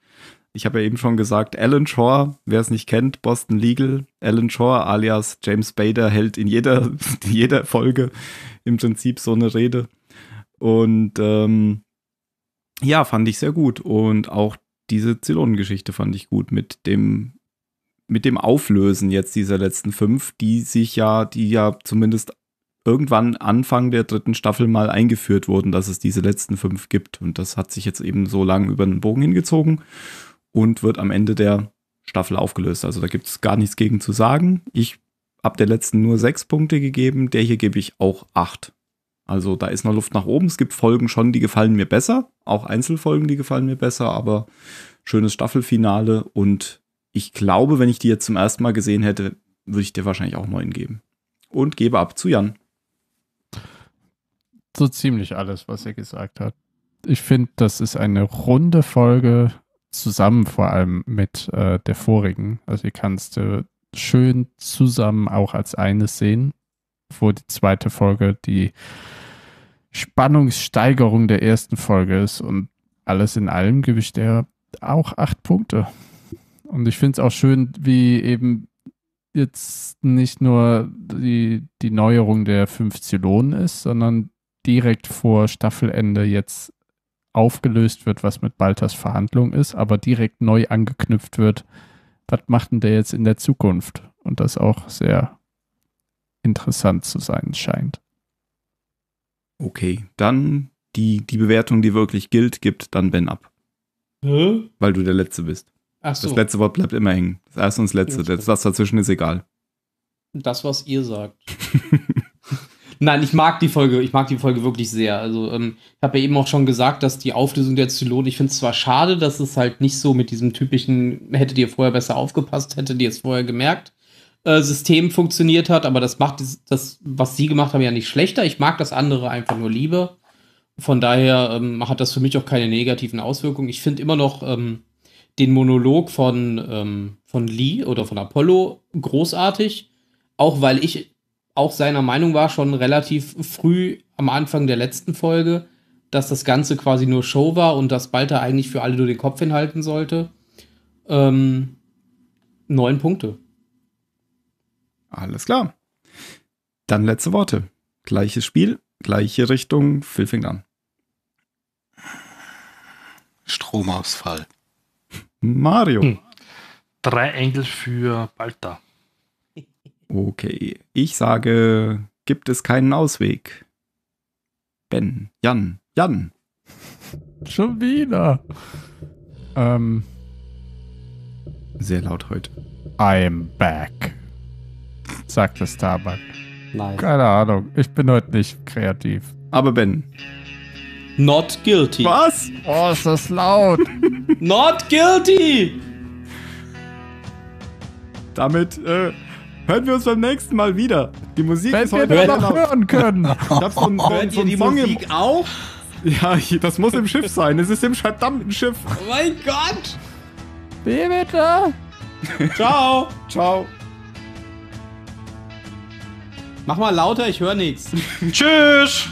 Ich habe ja eben schon gesagt, Alan Shore, wer es nicht kennt, Boston Legal, Alan Shore alias James Spader hält in jeder, in jeder Folge im Prinzip so eine Rede. Und ähm, ja, fand ich sehr gut. Und auch diese Zylon-Geschichte fand ich gut mit dem, mit dem Auflösen jetzt dieser letzten fünf, die sich ja, die ja zumindest irgendwann Anfang der dritten Staffel mal eingeführt wurden, dass es diese letzten fünf gibt. Und das hat sich jetzt eben so lange über den Bogen hingezogen und wird am Ende der Staffel aufgelöst. Also da gibt es gar nichts gegen zu sagen. Ich habe der letzten nur sechs Punkte gegeben, der hier gebe ich auch acht. Also da ist noch Luft nach oben. Es gibt Folgen schon, die gefallen mir besser. Auch Einzelfolgen, die gefallen mir besser. Aber schönes Staffelfinale. Und ich glaube, wenn ich die jetzt zum ersten Mal gesehen hätte, würde ich dir wahrscheinlich auch neun geben. Und gebe ab zu Jan. So ziemlich alles, was er gesagt hat. Ich finde, das ist eine runde Folge. Zusammen vor allem mit äh, der vorigen. Also ihr kannst äh, schön zusammen auch als eines sehen, wo die zweite Folge die Spannungssteigerung der ersten Folge ist. Und alles in allem gebe ich der auch acht Punkte. Und ich finde es auch schön, wie eben jetzt nicht nur die, die Neuerung der fünf Zylonen ist, sondern direkt vor Staffelende jetzt aufgelöst wird, was mit Baltars Verhandlung ist, aber direkt neu angeknüpft wird. Was macht denn der jetzt in der Zukunft? Und das auch sehr interessant zu sein scheint. Okay, dann die, die Bewertung, die wirklich gilt, gibt dann Ben ab. Hä? Weil du der Letzte bist. Ach so. Das letzte Wort bleibt immer hängen. Das erste und das letzte. Das, das dazwischen ist egal. Das, was ihr sagt. Nein, ich mag die Folge, ich mag die Folge wirklich sehr. Also, ähm, ich habe ja eben auch schon gesagt, dass die Auflösung der Zylonen, ich finde es zwar schade, dass es halt nicht so mit diesem typischen, hättet ihr vorher besser aufgepasst, hättet ihr es vorher gemerkt, äh, System funktioniert hat, aber das macht das, das, was sie gemacht haben, ja nicht schlechter. Ich mag das andere einfach nur lieber. Von daher ähm, hat das für mich auch keine negativen Auswirkungen. Ich finde immer noch ähm, den Monolog von, ähm, von Lee oder von Apollo großartig, auch weil ich auch seiner Meinung war, schon relativ früh am Anfang der letzten Folge, dass das Ganze quasi nur Show war und dass Baltar eigentlich für alle nur den Kopf hinhalten sollte. Ähm, neun Punkte. Alles klar. Dann letzte Worte. Gleiches Spiel, gleiche Richtung. Phil fängt an. Stromausfall. Mario. Hm. Drei Engel für Baltar. Okay, ich sage, gibt es keinen Ausweg? Ben, Jan, Jan. Schon wieder. Ähm. Sehr laut heute. I'm back, sagt das Starbuck. Nein. Keine Ahnung, ich bin heute nicht kreativ. Aber Ben. Not guilty. Was? Oh, ist das laut. Not guilty. Damit, äh, hören wir uns beim nächsten Mal wieder. Die Musik wenn ist heute wir noch hören können. Ich hab so einen, Hört so einen ihr die Song Musik im... auch? Ja, das muss im Schiff sein. Es ist im verdammten Schiff. Oh mein Gott. Wie bitte? Ciao. Ciao. Mach mal lauter, ich höre nichts. Tschüss.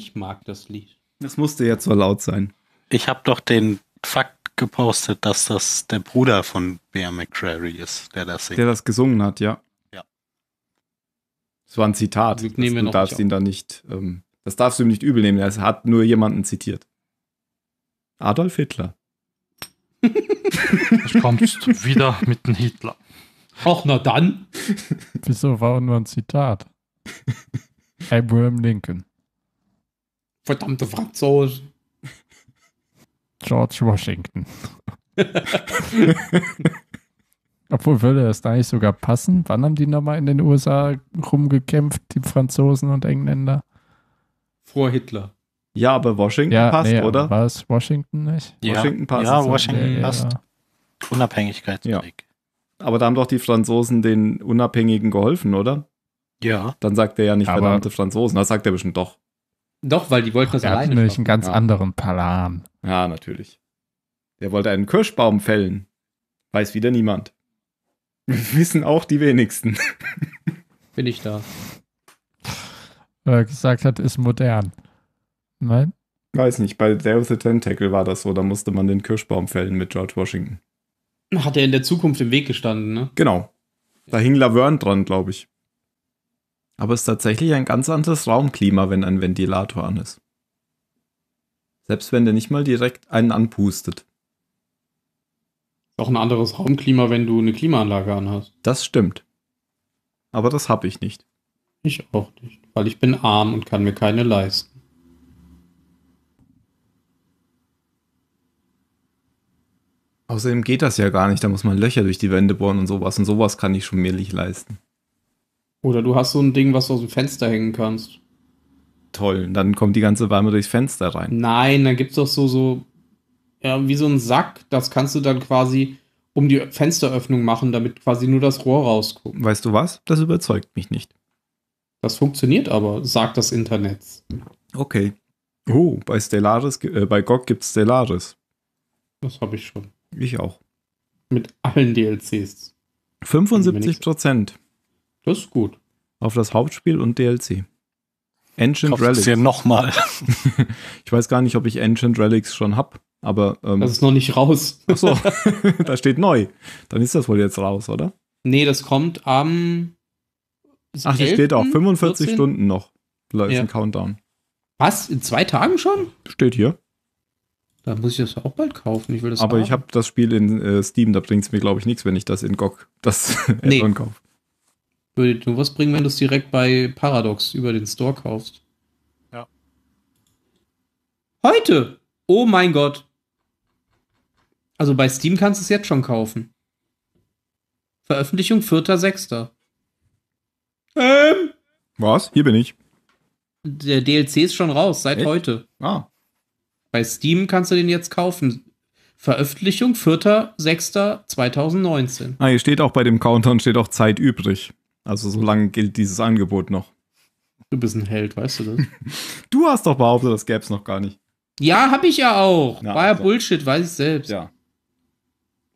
Ich mag das Lied. Das musste jetzt so laut sein. Ich habe doch den Fakt gepostet, dass das der Bruder von Bear McCreary ist, der das singt. Der das gesungen hat, ja. Ja. Das war ein Zitat. Das, wir du darfst ihn da nicht, ähm, das darfst du ihm nicht übel nehmen. Er hat nur jemanden zitiert. Adolf Hitler. Du kommst wieder mit dem Hitler. Auch na dann. Wieso war nur ein Zitat? Abraham Lincoln. Verdammte Franzosen. George Washington. Obwohl, würde das da nicht sogar passen? Wann haben die nochmal in den U S A rumgekämpft, die Franzosen und Engländer? Vor Hitler. Ja, aber Washington ja, passt, nee, oder? War es Washington nicht? Ja. Washington passt. Ja, Washington so. passt. Ja. Unabhängigkeitskrieg. Ja. Aber da haben doch die Franzosen den Unabhängigen geholfen, oder? Ja. Dann sagt er ja nicht aber verdammte Franzosen. Das sagt er bestimmt doch. Doch, weil die wollten das alleine. Er hat nämlich einen ganz ja. anderen Plan. Ja, natürlich. Der wollte einen Kirschbaum fällen. Weiß wieder niemand. Wissen auch die wenigsten. Bin ich da. Weil er gesagt hat, ist modern. Nein? Weiß nicht, bei Day of the Tentacle war das so, da musste man den Kirschbaum fällen mit George Washington. Hat er in der Zukunft im Weg gestanden, ne? Genau. Da hing Laverne dran, glaube ich. Aber es ist tatsächlich ein ganz anderes Raumklima, wenn ein Ventilator an ist. Selbst wenn der nicht mal direkt einen anpustet. Auch ein anderes Raumklima, wenn du eine Klimaanlage anhast. Das stimmt. Aber das habe ich nicht. Ich auch nicht, weil ich bin arm und kann mir keine leisten. Außerdem geht das ja gar nicht, da muss man Löcher durch die Wände bohren und sowas. Und sowas kann ich schon mir nicht leisten. Oder du hast so ein Ding, was du aus dem Fenster hängen kannst. Toll, und dann kommt die ganze Wärme durchs Fenster rein. Nein, dann gibt's doch so, so ja, wie so ein Sack, das kannst du dann quasi um die Fensteröffnung machen, damit quasi nur das Rohr rausguckt. Weißt du was? Das überzeugt mich nicht. Das funktioniert aber, sagt das Internet. Okay. Oh, bei Stellaris, äh, bei G O G gibt's Stellaris. Das habe ich schon. Ich auch. Mit allen D L Cs. fünfundsiebzig Prozent. Das ist gut. Auf das Hauptspiel und D L C. Ancient Relics. Das hier nochmal. Ich weiß gar nicht, ob ich Ancient Relics schon habe, aber. Ähm, das ist noch nicht raus. Achso, da steht neu. Dann ist das wohl jetzt raus, oder? Nee, das kommt am. Ach, hier steht auch fünfundvierzig vierzehn? Stunden noch. Da ist ja ein Countdown. Was? In zwei Tagen schon? Steht hier. Da muss ich das auch bald kaufen. Ich will das aber haben. Ich habe das Spiel in äh, Steam, da bringt es mir, glaube ich, nichts, wenn ich das in G O G das nee. kaufe. Würde nur was bringen, wenn du es direkt bei Paradox über den Store kaufst. Ja. Heute! Oh mein Gott! Also bei Steam kannst du es jetzt schon kaufen. Veröffentlichung vierter sechster Ähm! Was? Hier bin ich. Der D L C ist schon raus, seit Echt? heute. Ah. Bei Steam kannst du den jetzt kaufen. Veröffentlichung vierter sechster zweitausendneunzehn Ah, hier steht auch bei dem Countdown, steht auch Zeit übrig. Also so lange gilt dieses Angebot noch. Du bist ein Held, weißt du das? Du hast doch behauptet, das gäbe es noch gar nicht. Ja, hab ich ja auch. Na, War ja also. Bullshit, weiß ich selbst. Ja.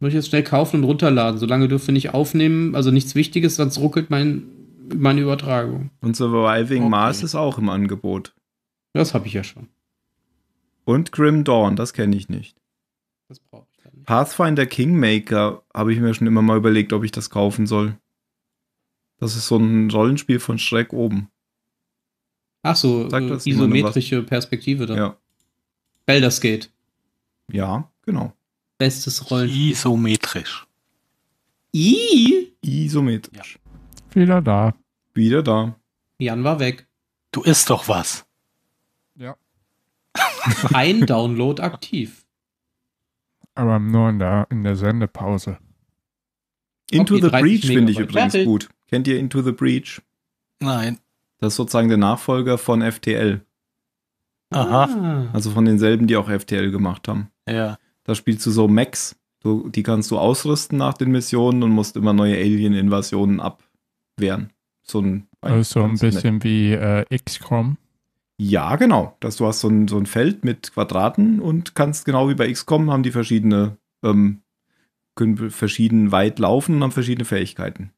Muss ich jetzt schnell kaufen und runterladen. Solange dürfen wir nicht aufnehmen, also nichts Wichtiges, sonst ruckelt mein, meine Übertragung. Und Surviving okay. Mars ist auch im Angebot. Das habe ich ja schon. Und Grim Dawn, das kenne ich nicht. Das brauche ich dann nicht. Pathfinder Kingmaker habe ich mir schon immer mal überlegt, ob ich das kaufen soll. Das ist so ein Rollenspiel von Schreck oben. Ach so, äh, isometrische Perspektive dann. Ja. Baldur's Gate. Ja, genau. Bestes Rollenspiel. Isometrisch. I? Isometrisch. Ja. Wieder da. Wieder da. Jan war weg. Du isst doch was. Ja. Ein Download aktiv. Aber nur in der, in der Sendepause. Into okay, the Breach finde ich übrigens Fertig. gut. Kennt ihr Into the Breach? Nein. Das ist sozusagen der Nachfolger von F T L. Aha. Also von denselben, die auch F T L gemacht haben. Ja. Da spielst du so Mechs. Du, die kannst du ausrüsten nach den Missionen und musst immer neue Alien-Invasionen abwehren. So ein, also so ein bisschen nett. wie äh, X COM. Ja, genau. Das, du hast so ein, so ein Feld mit Quadraten und kannst genau wie bei X COM haben die verschiedene ähm, können verschieden weit laufen und haben verschiedene Fähigkeiten.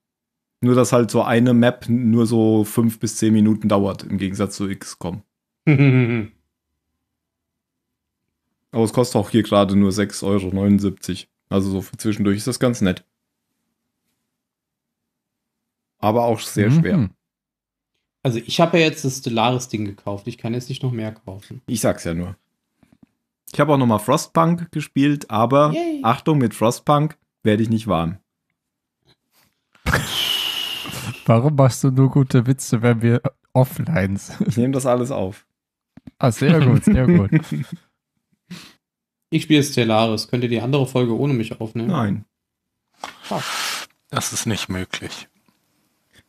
Nur, dass halt so eine Map nur so fünf bis zehn Minuten dauert, im Gegensatz zu X COM. Aber es kostet auch hier gerade nur sechs Euro neunundsiebzig. Also so für zwischendurch ist das ganz nett. Aber auch sehr mhm. schwer. Also ich habe ja jetzt das Stellaris-Ding gekauft. Ich kann jetzt nicht noch mehr kaufen. Ich sag's ja nur. Ich habe auch nochmal Frostpunk gespielt, aber Yay. Achtung, mit Frostpunk werde ich nicht warm. Warum machst du nur gute Witze, wenn wir offline sind? Ich nehme das alles auf. Ah, sehr gut, sehr gut. Ich spiele Stellaris. Könnt ihr die andere Folge ohne mich aufnehmen? Nein. Fuck. Das ist nicht möglich.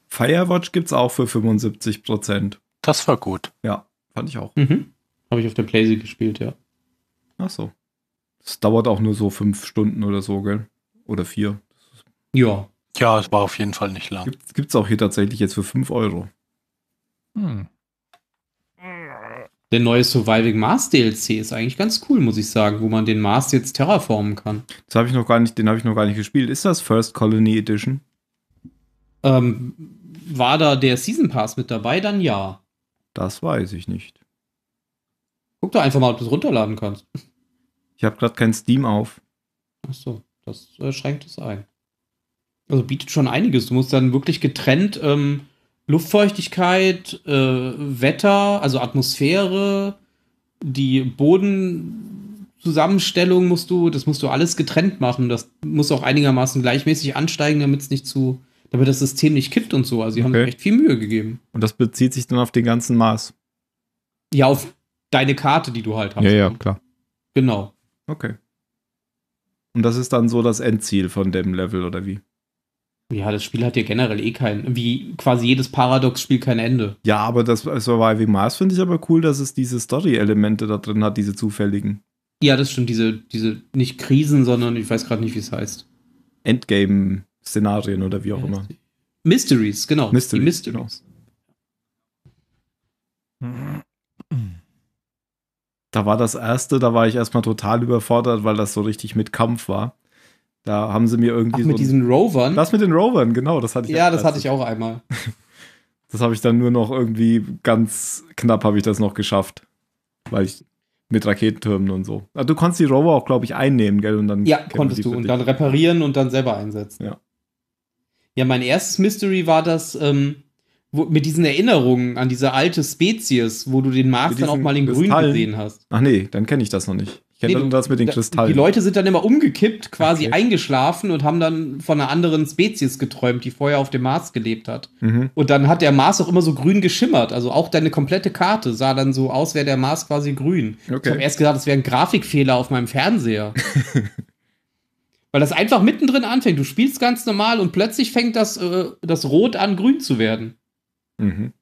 Firewatch gibt's auch für fünfundsiebzig Prozent. Das war gut. Ja, fand ich auch. Mhm. Habe ich auf der Playsee gespielt, ja. Ach so. Das dauert auch nur so fünf Stunden oder so, gell? Oder vier. Ja. Ja, es war auf jeden Fall nicht lang. Gibt, gibt's auch hier tatsächlich jetzt für fünf Euro. Hm. Der neue Surviving Mars D L C ist eigentlich ganz cool, muss ich sagen, wo man den Mars jetzt terraformen kann. Das habe ich noch gar nicht, den habe ich noch gar nicht gespielt. Ist das First Colony Edition? Ähm, war da der Season Pass mit dabei? Dann ja. Das weiß ich nicht. Guck doch einfach mal, ob du es runterladen kannst. Ich habe gerade kein Steam auf. Ach so, das äh, schränkt es ein. Also bietet schon einiges. Du musst dann wirklich getrennt ähm, Luftfeuchtigkeit, äh, Wetter, also Atmosphäre, die Bodenzusammenstellung musst du, das musst du alles getrennt machen. Das muss auch einigermaßen gleichmäßig ansteigen, damit es nicht zu, damit das System nicht kippt und so. Also sie okay. haben echt viel Mühe gegeben. Und das bezieht sich dann auf den ganzen Mars? Ja, auf deine Karte, die du halt hast. Ja, ja, klar. Genau. Okay. Und das ist dann so das Endziel von dem Level, oder wie? Ja, das Spiel hat ja generell eh kein, wie quasi jedes Paradox-Spiel kein Ende. Ja, aber das Surviving Mars finde ich aber cool, dass es diese Story-Elemente da drin hat, diese zufälligen. Ja, das stimmt, diese, diese nicht Krisen, sondern ich weiß gerade nicht, wie es heißt. Endgame-Szenarien oder wie auch ja, immer. Mysteries, genau. Mysteries, die Mysteries. Genau. Da war das erste, da war ich erstmal total überfordert, weil das so richtig mit Kampf war. Da haben sie mir irgendwie Ach, mit so diesen Rovern? Das mit den Rovern, genau, das hatte ich. Ja, das hatte ich auch einmal. Das habe ich dann nur noch irgendwie ganz knapp habe ich das noch geschafft, weil ich mit Raketentürmen und so. Also, du konntest die Rover auch, glaube ich, einnehmen, gell? Und dann ja, konntest du und dich. Dann reparieren und dann selber einsetzen. Ja. Ja, mein erstes Mystery war das ähm, wo, mit diesen Erinnerungen an diese alte Spezies, wo du den Mars dann auch mal in Kristallen. Grün gesehen hast. Ach nee, dann kenne ich das noch nicht. Ich kenne nee, dann das mit den da, Kristallen. Die Leute sind dann immer umgekippt, quasi okay. eingeschlafen und haben dann von einer anderen Spezies geträumt, die vorher auf dem Mars gelebt hat. Mhm. Und dann hat der Mars auch immer so grün geschimmert. Also auch deine komplette Karte sah dann so aus, wäre der Mars quasi grün. Okay. Ich habe erst gedacht, das wäre ein Grafikfehler auf meinem Fernseher. Weil das einfach mittendrin anfängt. Du spielst ganz normal und plötzlich fängt das, äh, das Rot an, grün zu werden. Mhm.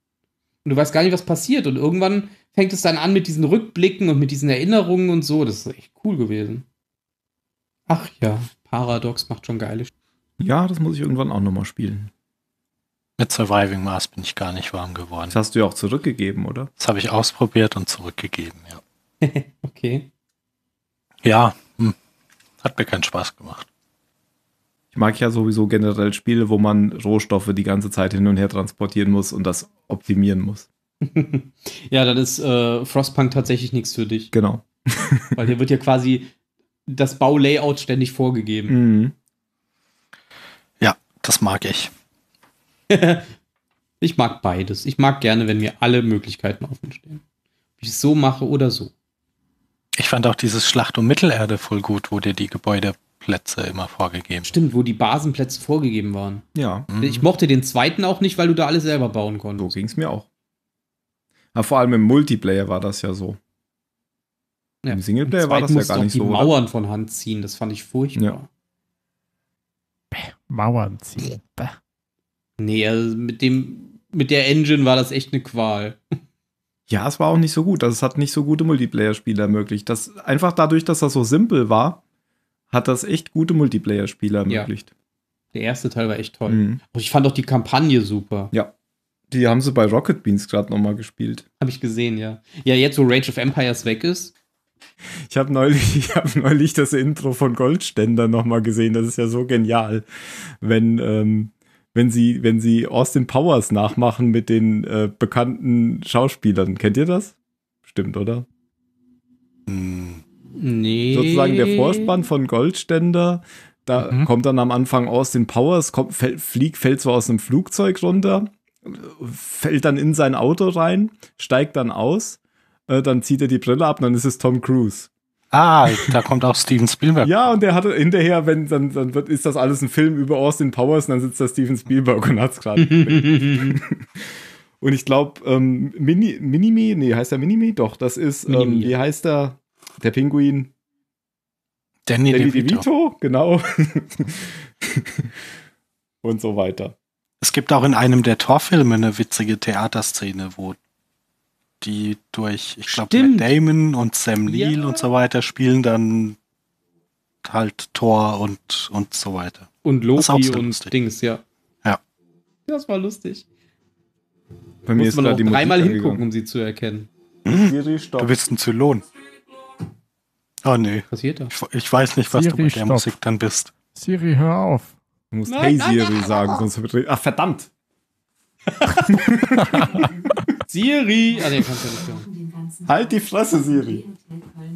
Und du weißt gar nicht, was passiert. Und irgendwann fängt es dann an mit diesen Rückblicken und mit diesen Erinnerungen und so. Das ist echt cool gewesen. Ach ja, Paradox macht schon geile Spiele. Ja, das muss ich irgendwann auch nochmal spielen. Mit Surviving Mars bin ich gar nicht warm geworden. Das hast du ja auch zurückgegeben, oder? Das habe ich ausprobiert und zurückgegeben, ja. Okay. Ja, hm. Hat mir keinen Spaß gemacht. Ich mag ja sowieso generell Spiele, wo man Rohstoffe die ganze Zeit hin und her transportieren muss und das optimieren muss. Ja, dann ist äh, Frostpunk tatsächlich nichts für dich. Genau. Weil hier wird ja quasi das Baulayout ständig vorgegeben. Mhm. Ja, das mag ich. Ich mag beides. Ich mag gerne, wenn mir alle Möglichkeiten offen stehen. Ob ich es so mache oder so. Ich fand auch dieses Schlacht um Mittelerde voll gut, wo dir die Gebäudeplätze immer vorgegeben wurden. Stimmt, wo die Basenplätze vorgegeben waren. Ja. Mhm. Ich mochte den zweiten auch nicht, weil du da alles selber bauen konntest. So ging es mir auch. Ja, vor allem im Multiplayer war das ja so. Ja. Im Singleplayer war das ja gar nicht so. Die Mauern oder? Von Hand ziehen, das fand ich furchtbar. Ja. Bäh, Mauern ziehen. Bäh. Nee, also mit, dem, mit der Engine war das echt eine Qual. Ja, es war auch nicht so gut. Also es hat nicht so gute Multiplayer-Spiele ermöglicht. Das, einfach dadurch, dass das so simpel war, hat das echt gute Multiplayer-Spiele ermöglicht. Ja. Der erste Teil war echt toll. Mhm. Und ich fand auch die Kampagne super. Ja. Die haben sie bei Rocket Beans gerade nochmal gespielt. Habe ich gesehen, ja. Ja, jetzt, wo Rage of Empires weg ist. Ich habe neulich, ich hab neulich das Intro von Goldständer nochmal gesehen. Das ist ja so genial. Wenn, ähm, wenn, sie, wenn sie Austin Powers nachmachen mit den äh, bekannten Schauspielern. Kennt ihr das? bestimmt, oder? Nee. Sozusagen der Vorspann von Goldständer. Da mhm. kommt dann am Anfang Austin Powers, kommt, fäll, flieg, fällt zwar aus einem Flugzeug runter, fällt dann in sein Auto rein, steigt dann aus, äh, dann zieht er die Brille ab und dann ist es Tom Cruise. Ah, da kommt auch Steven Spielberg. Ja, und der hatte hinterher, wenn dann, dann wird, ist das alles ein Film über Austin Powers und dann sitzt da Steven Spielberg und hat es gerade gesehen. Und ich glaube, ähm, Mini, Minimi, nee, heißt der Minimi? Doch, das ist, ähm, wie heißt der? Der Pinguin. Danny, Danny DeVito. DeVito, genau. Und so weiter. Es gibt auch in einem der Torfilme eine witzige Theaterszene, wo die durch, ich glaube, Matt Damon und Sam Neill ja. und so weiter spielen dann halt Tor und, und so weiter. Und Loki und lustig. Dings, ja. Ja. Das war lustig. Bei mir ist man da auch die dreimal Musik hingucken, um sie zu erkennen. Hm? Du bist ein Zylon. Oh nee. Passiert da? Ich, ich weiß nicht, was Siri, du mit der stopp. Musik dann bist. Siri, hör auf. Du musst nein, Hey nein, Siri nein, sagen, nein. sonst... Ach, verdammt! Siri! Ah, nee, kannst du ja nicht sagen. Halt die Fresse, Siri!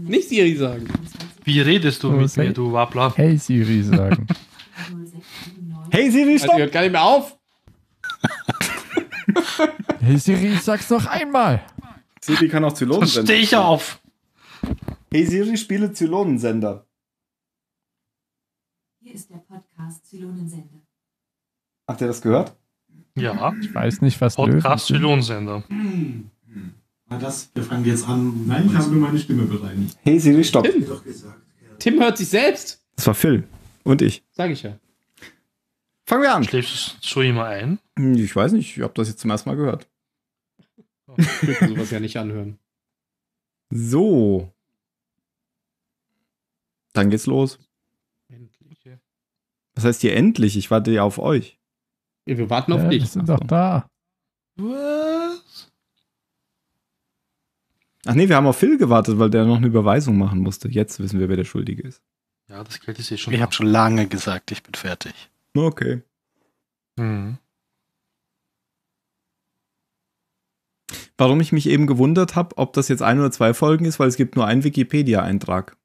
Nicht Siri sagen! Wie redest du oh, mit hey. mir, du Wappler? Hey Siri sagen! Hey Siri, stopp! Also, hört gar nicht mehr auf! Hey Siri, sag's noch einmal! Siri kann auch Zylonen senden. Steh ich auf! Hey Siri, spiele Zylonensender. Hier ist der Podcast Zylonensender. Habt ihr das gehört? Ja. Ich weiß nicht, was Podcast Zylonensender. Hm. Das, wir fangen jetzt an. Nein, ich habe nur meine Stimme bereinigt. Hey Siri, stopp. Tim. Tim hört sich selbst. Das war Phil. Und ich. Sag ich ja. Fangen wir an. Schläfst du so immer ein? Ich weiß nicht, ich habe das jetzt zum ersten Mal gehört. Oh, ich will sowas ja nicht anhören. So. Dann geht's los. Endlich, ja. Was heißt hier endlich? Ich warte ja auf euch. Ja, wir warten auf ja, dich. Wir sind doch da. Was? Ach nee, wir haben auf Phil gewartet, weil der noch eine Überweisung machen musste. Jetzt wissen wir, wer der Schuldige ist. Ja, das Geld ist hier schon. Ich habe schon lange gesagt, ich bin fertig. Okay. Mhm. Warum ich mich eben gewundert habe, ob das jetzt ein oder zwei Folgen ist, weil es gibt nur einen Wikipedia-Eintrag.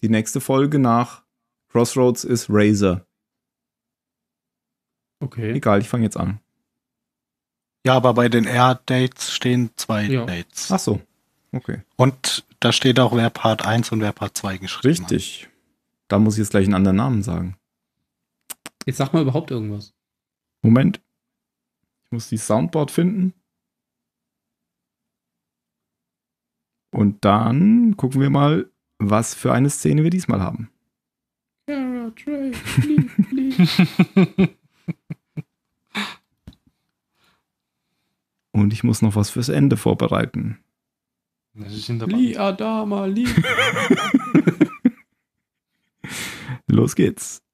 Die nächste Folge nach Crossroads ist Razor. Okay. Egal, ich fange jetzt an. Ja, aber bei den Air-Dates stehen zwei ja. Dates. Ach so, okay. Und da steht auch, wer Part eins und wer Part zwei geschrieben Richtig. hat. Richtig. Da muss ich jetzt gleich einen anderen Namen sagen. Jetzt sag mal überhaupt irgendwas. Moment. Ich muss die Soundboard finden. Und dann gucken wir mal, was für eine Szene wir diesmal haben. Cara, Trey, please, please. Und ich muss noch was fürs Ende vorbereiten. Das ist in der Li Adama, Li. Los geht's.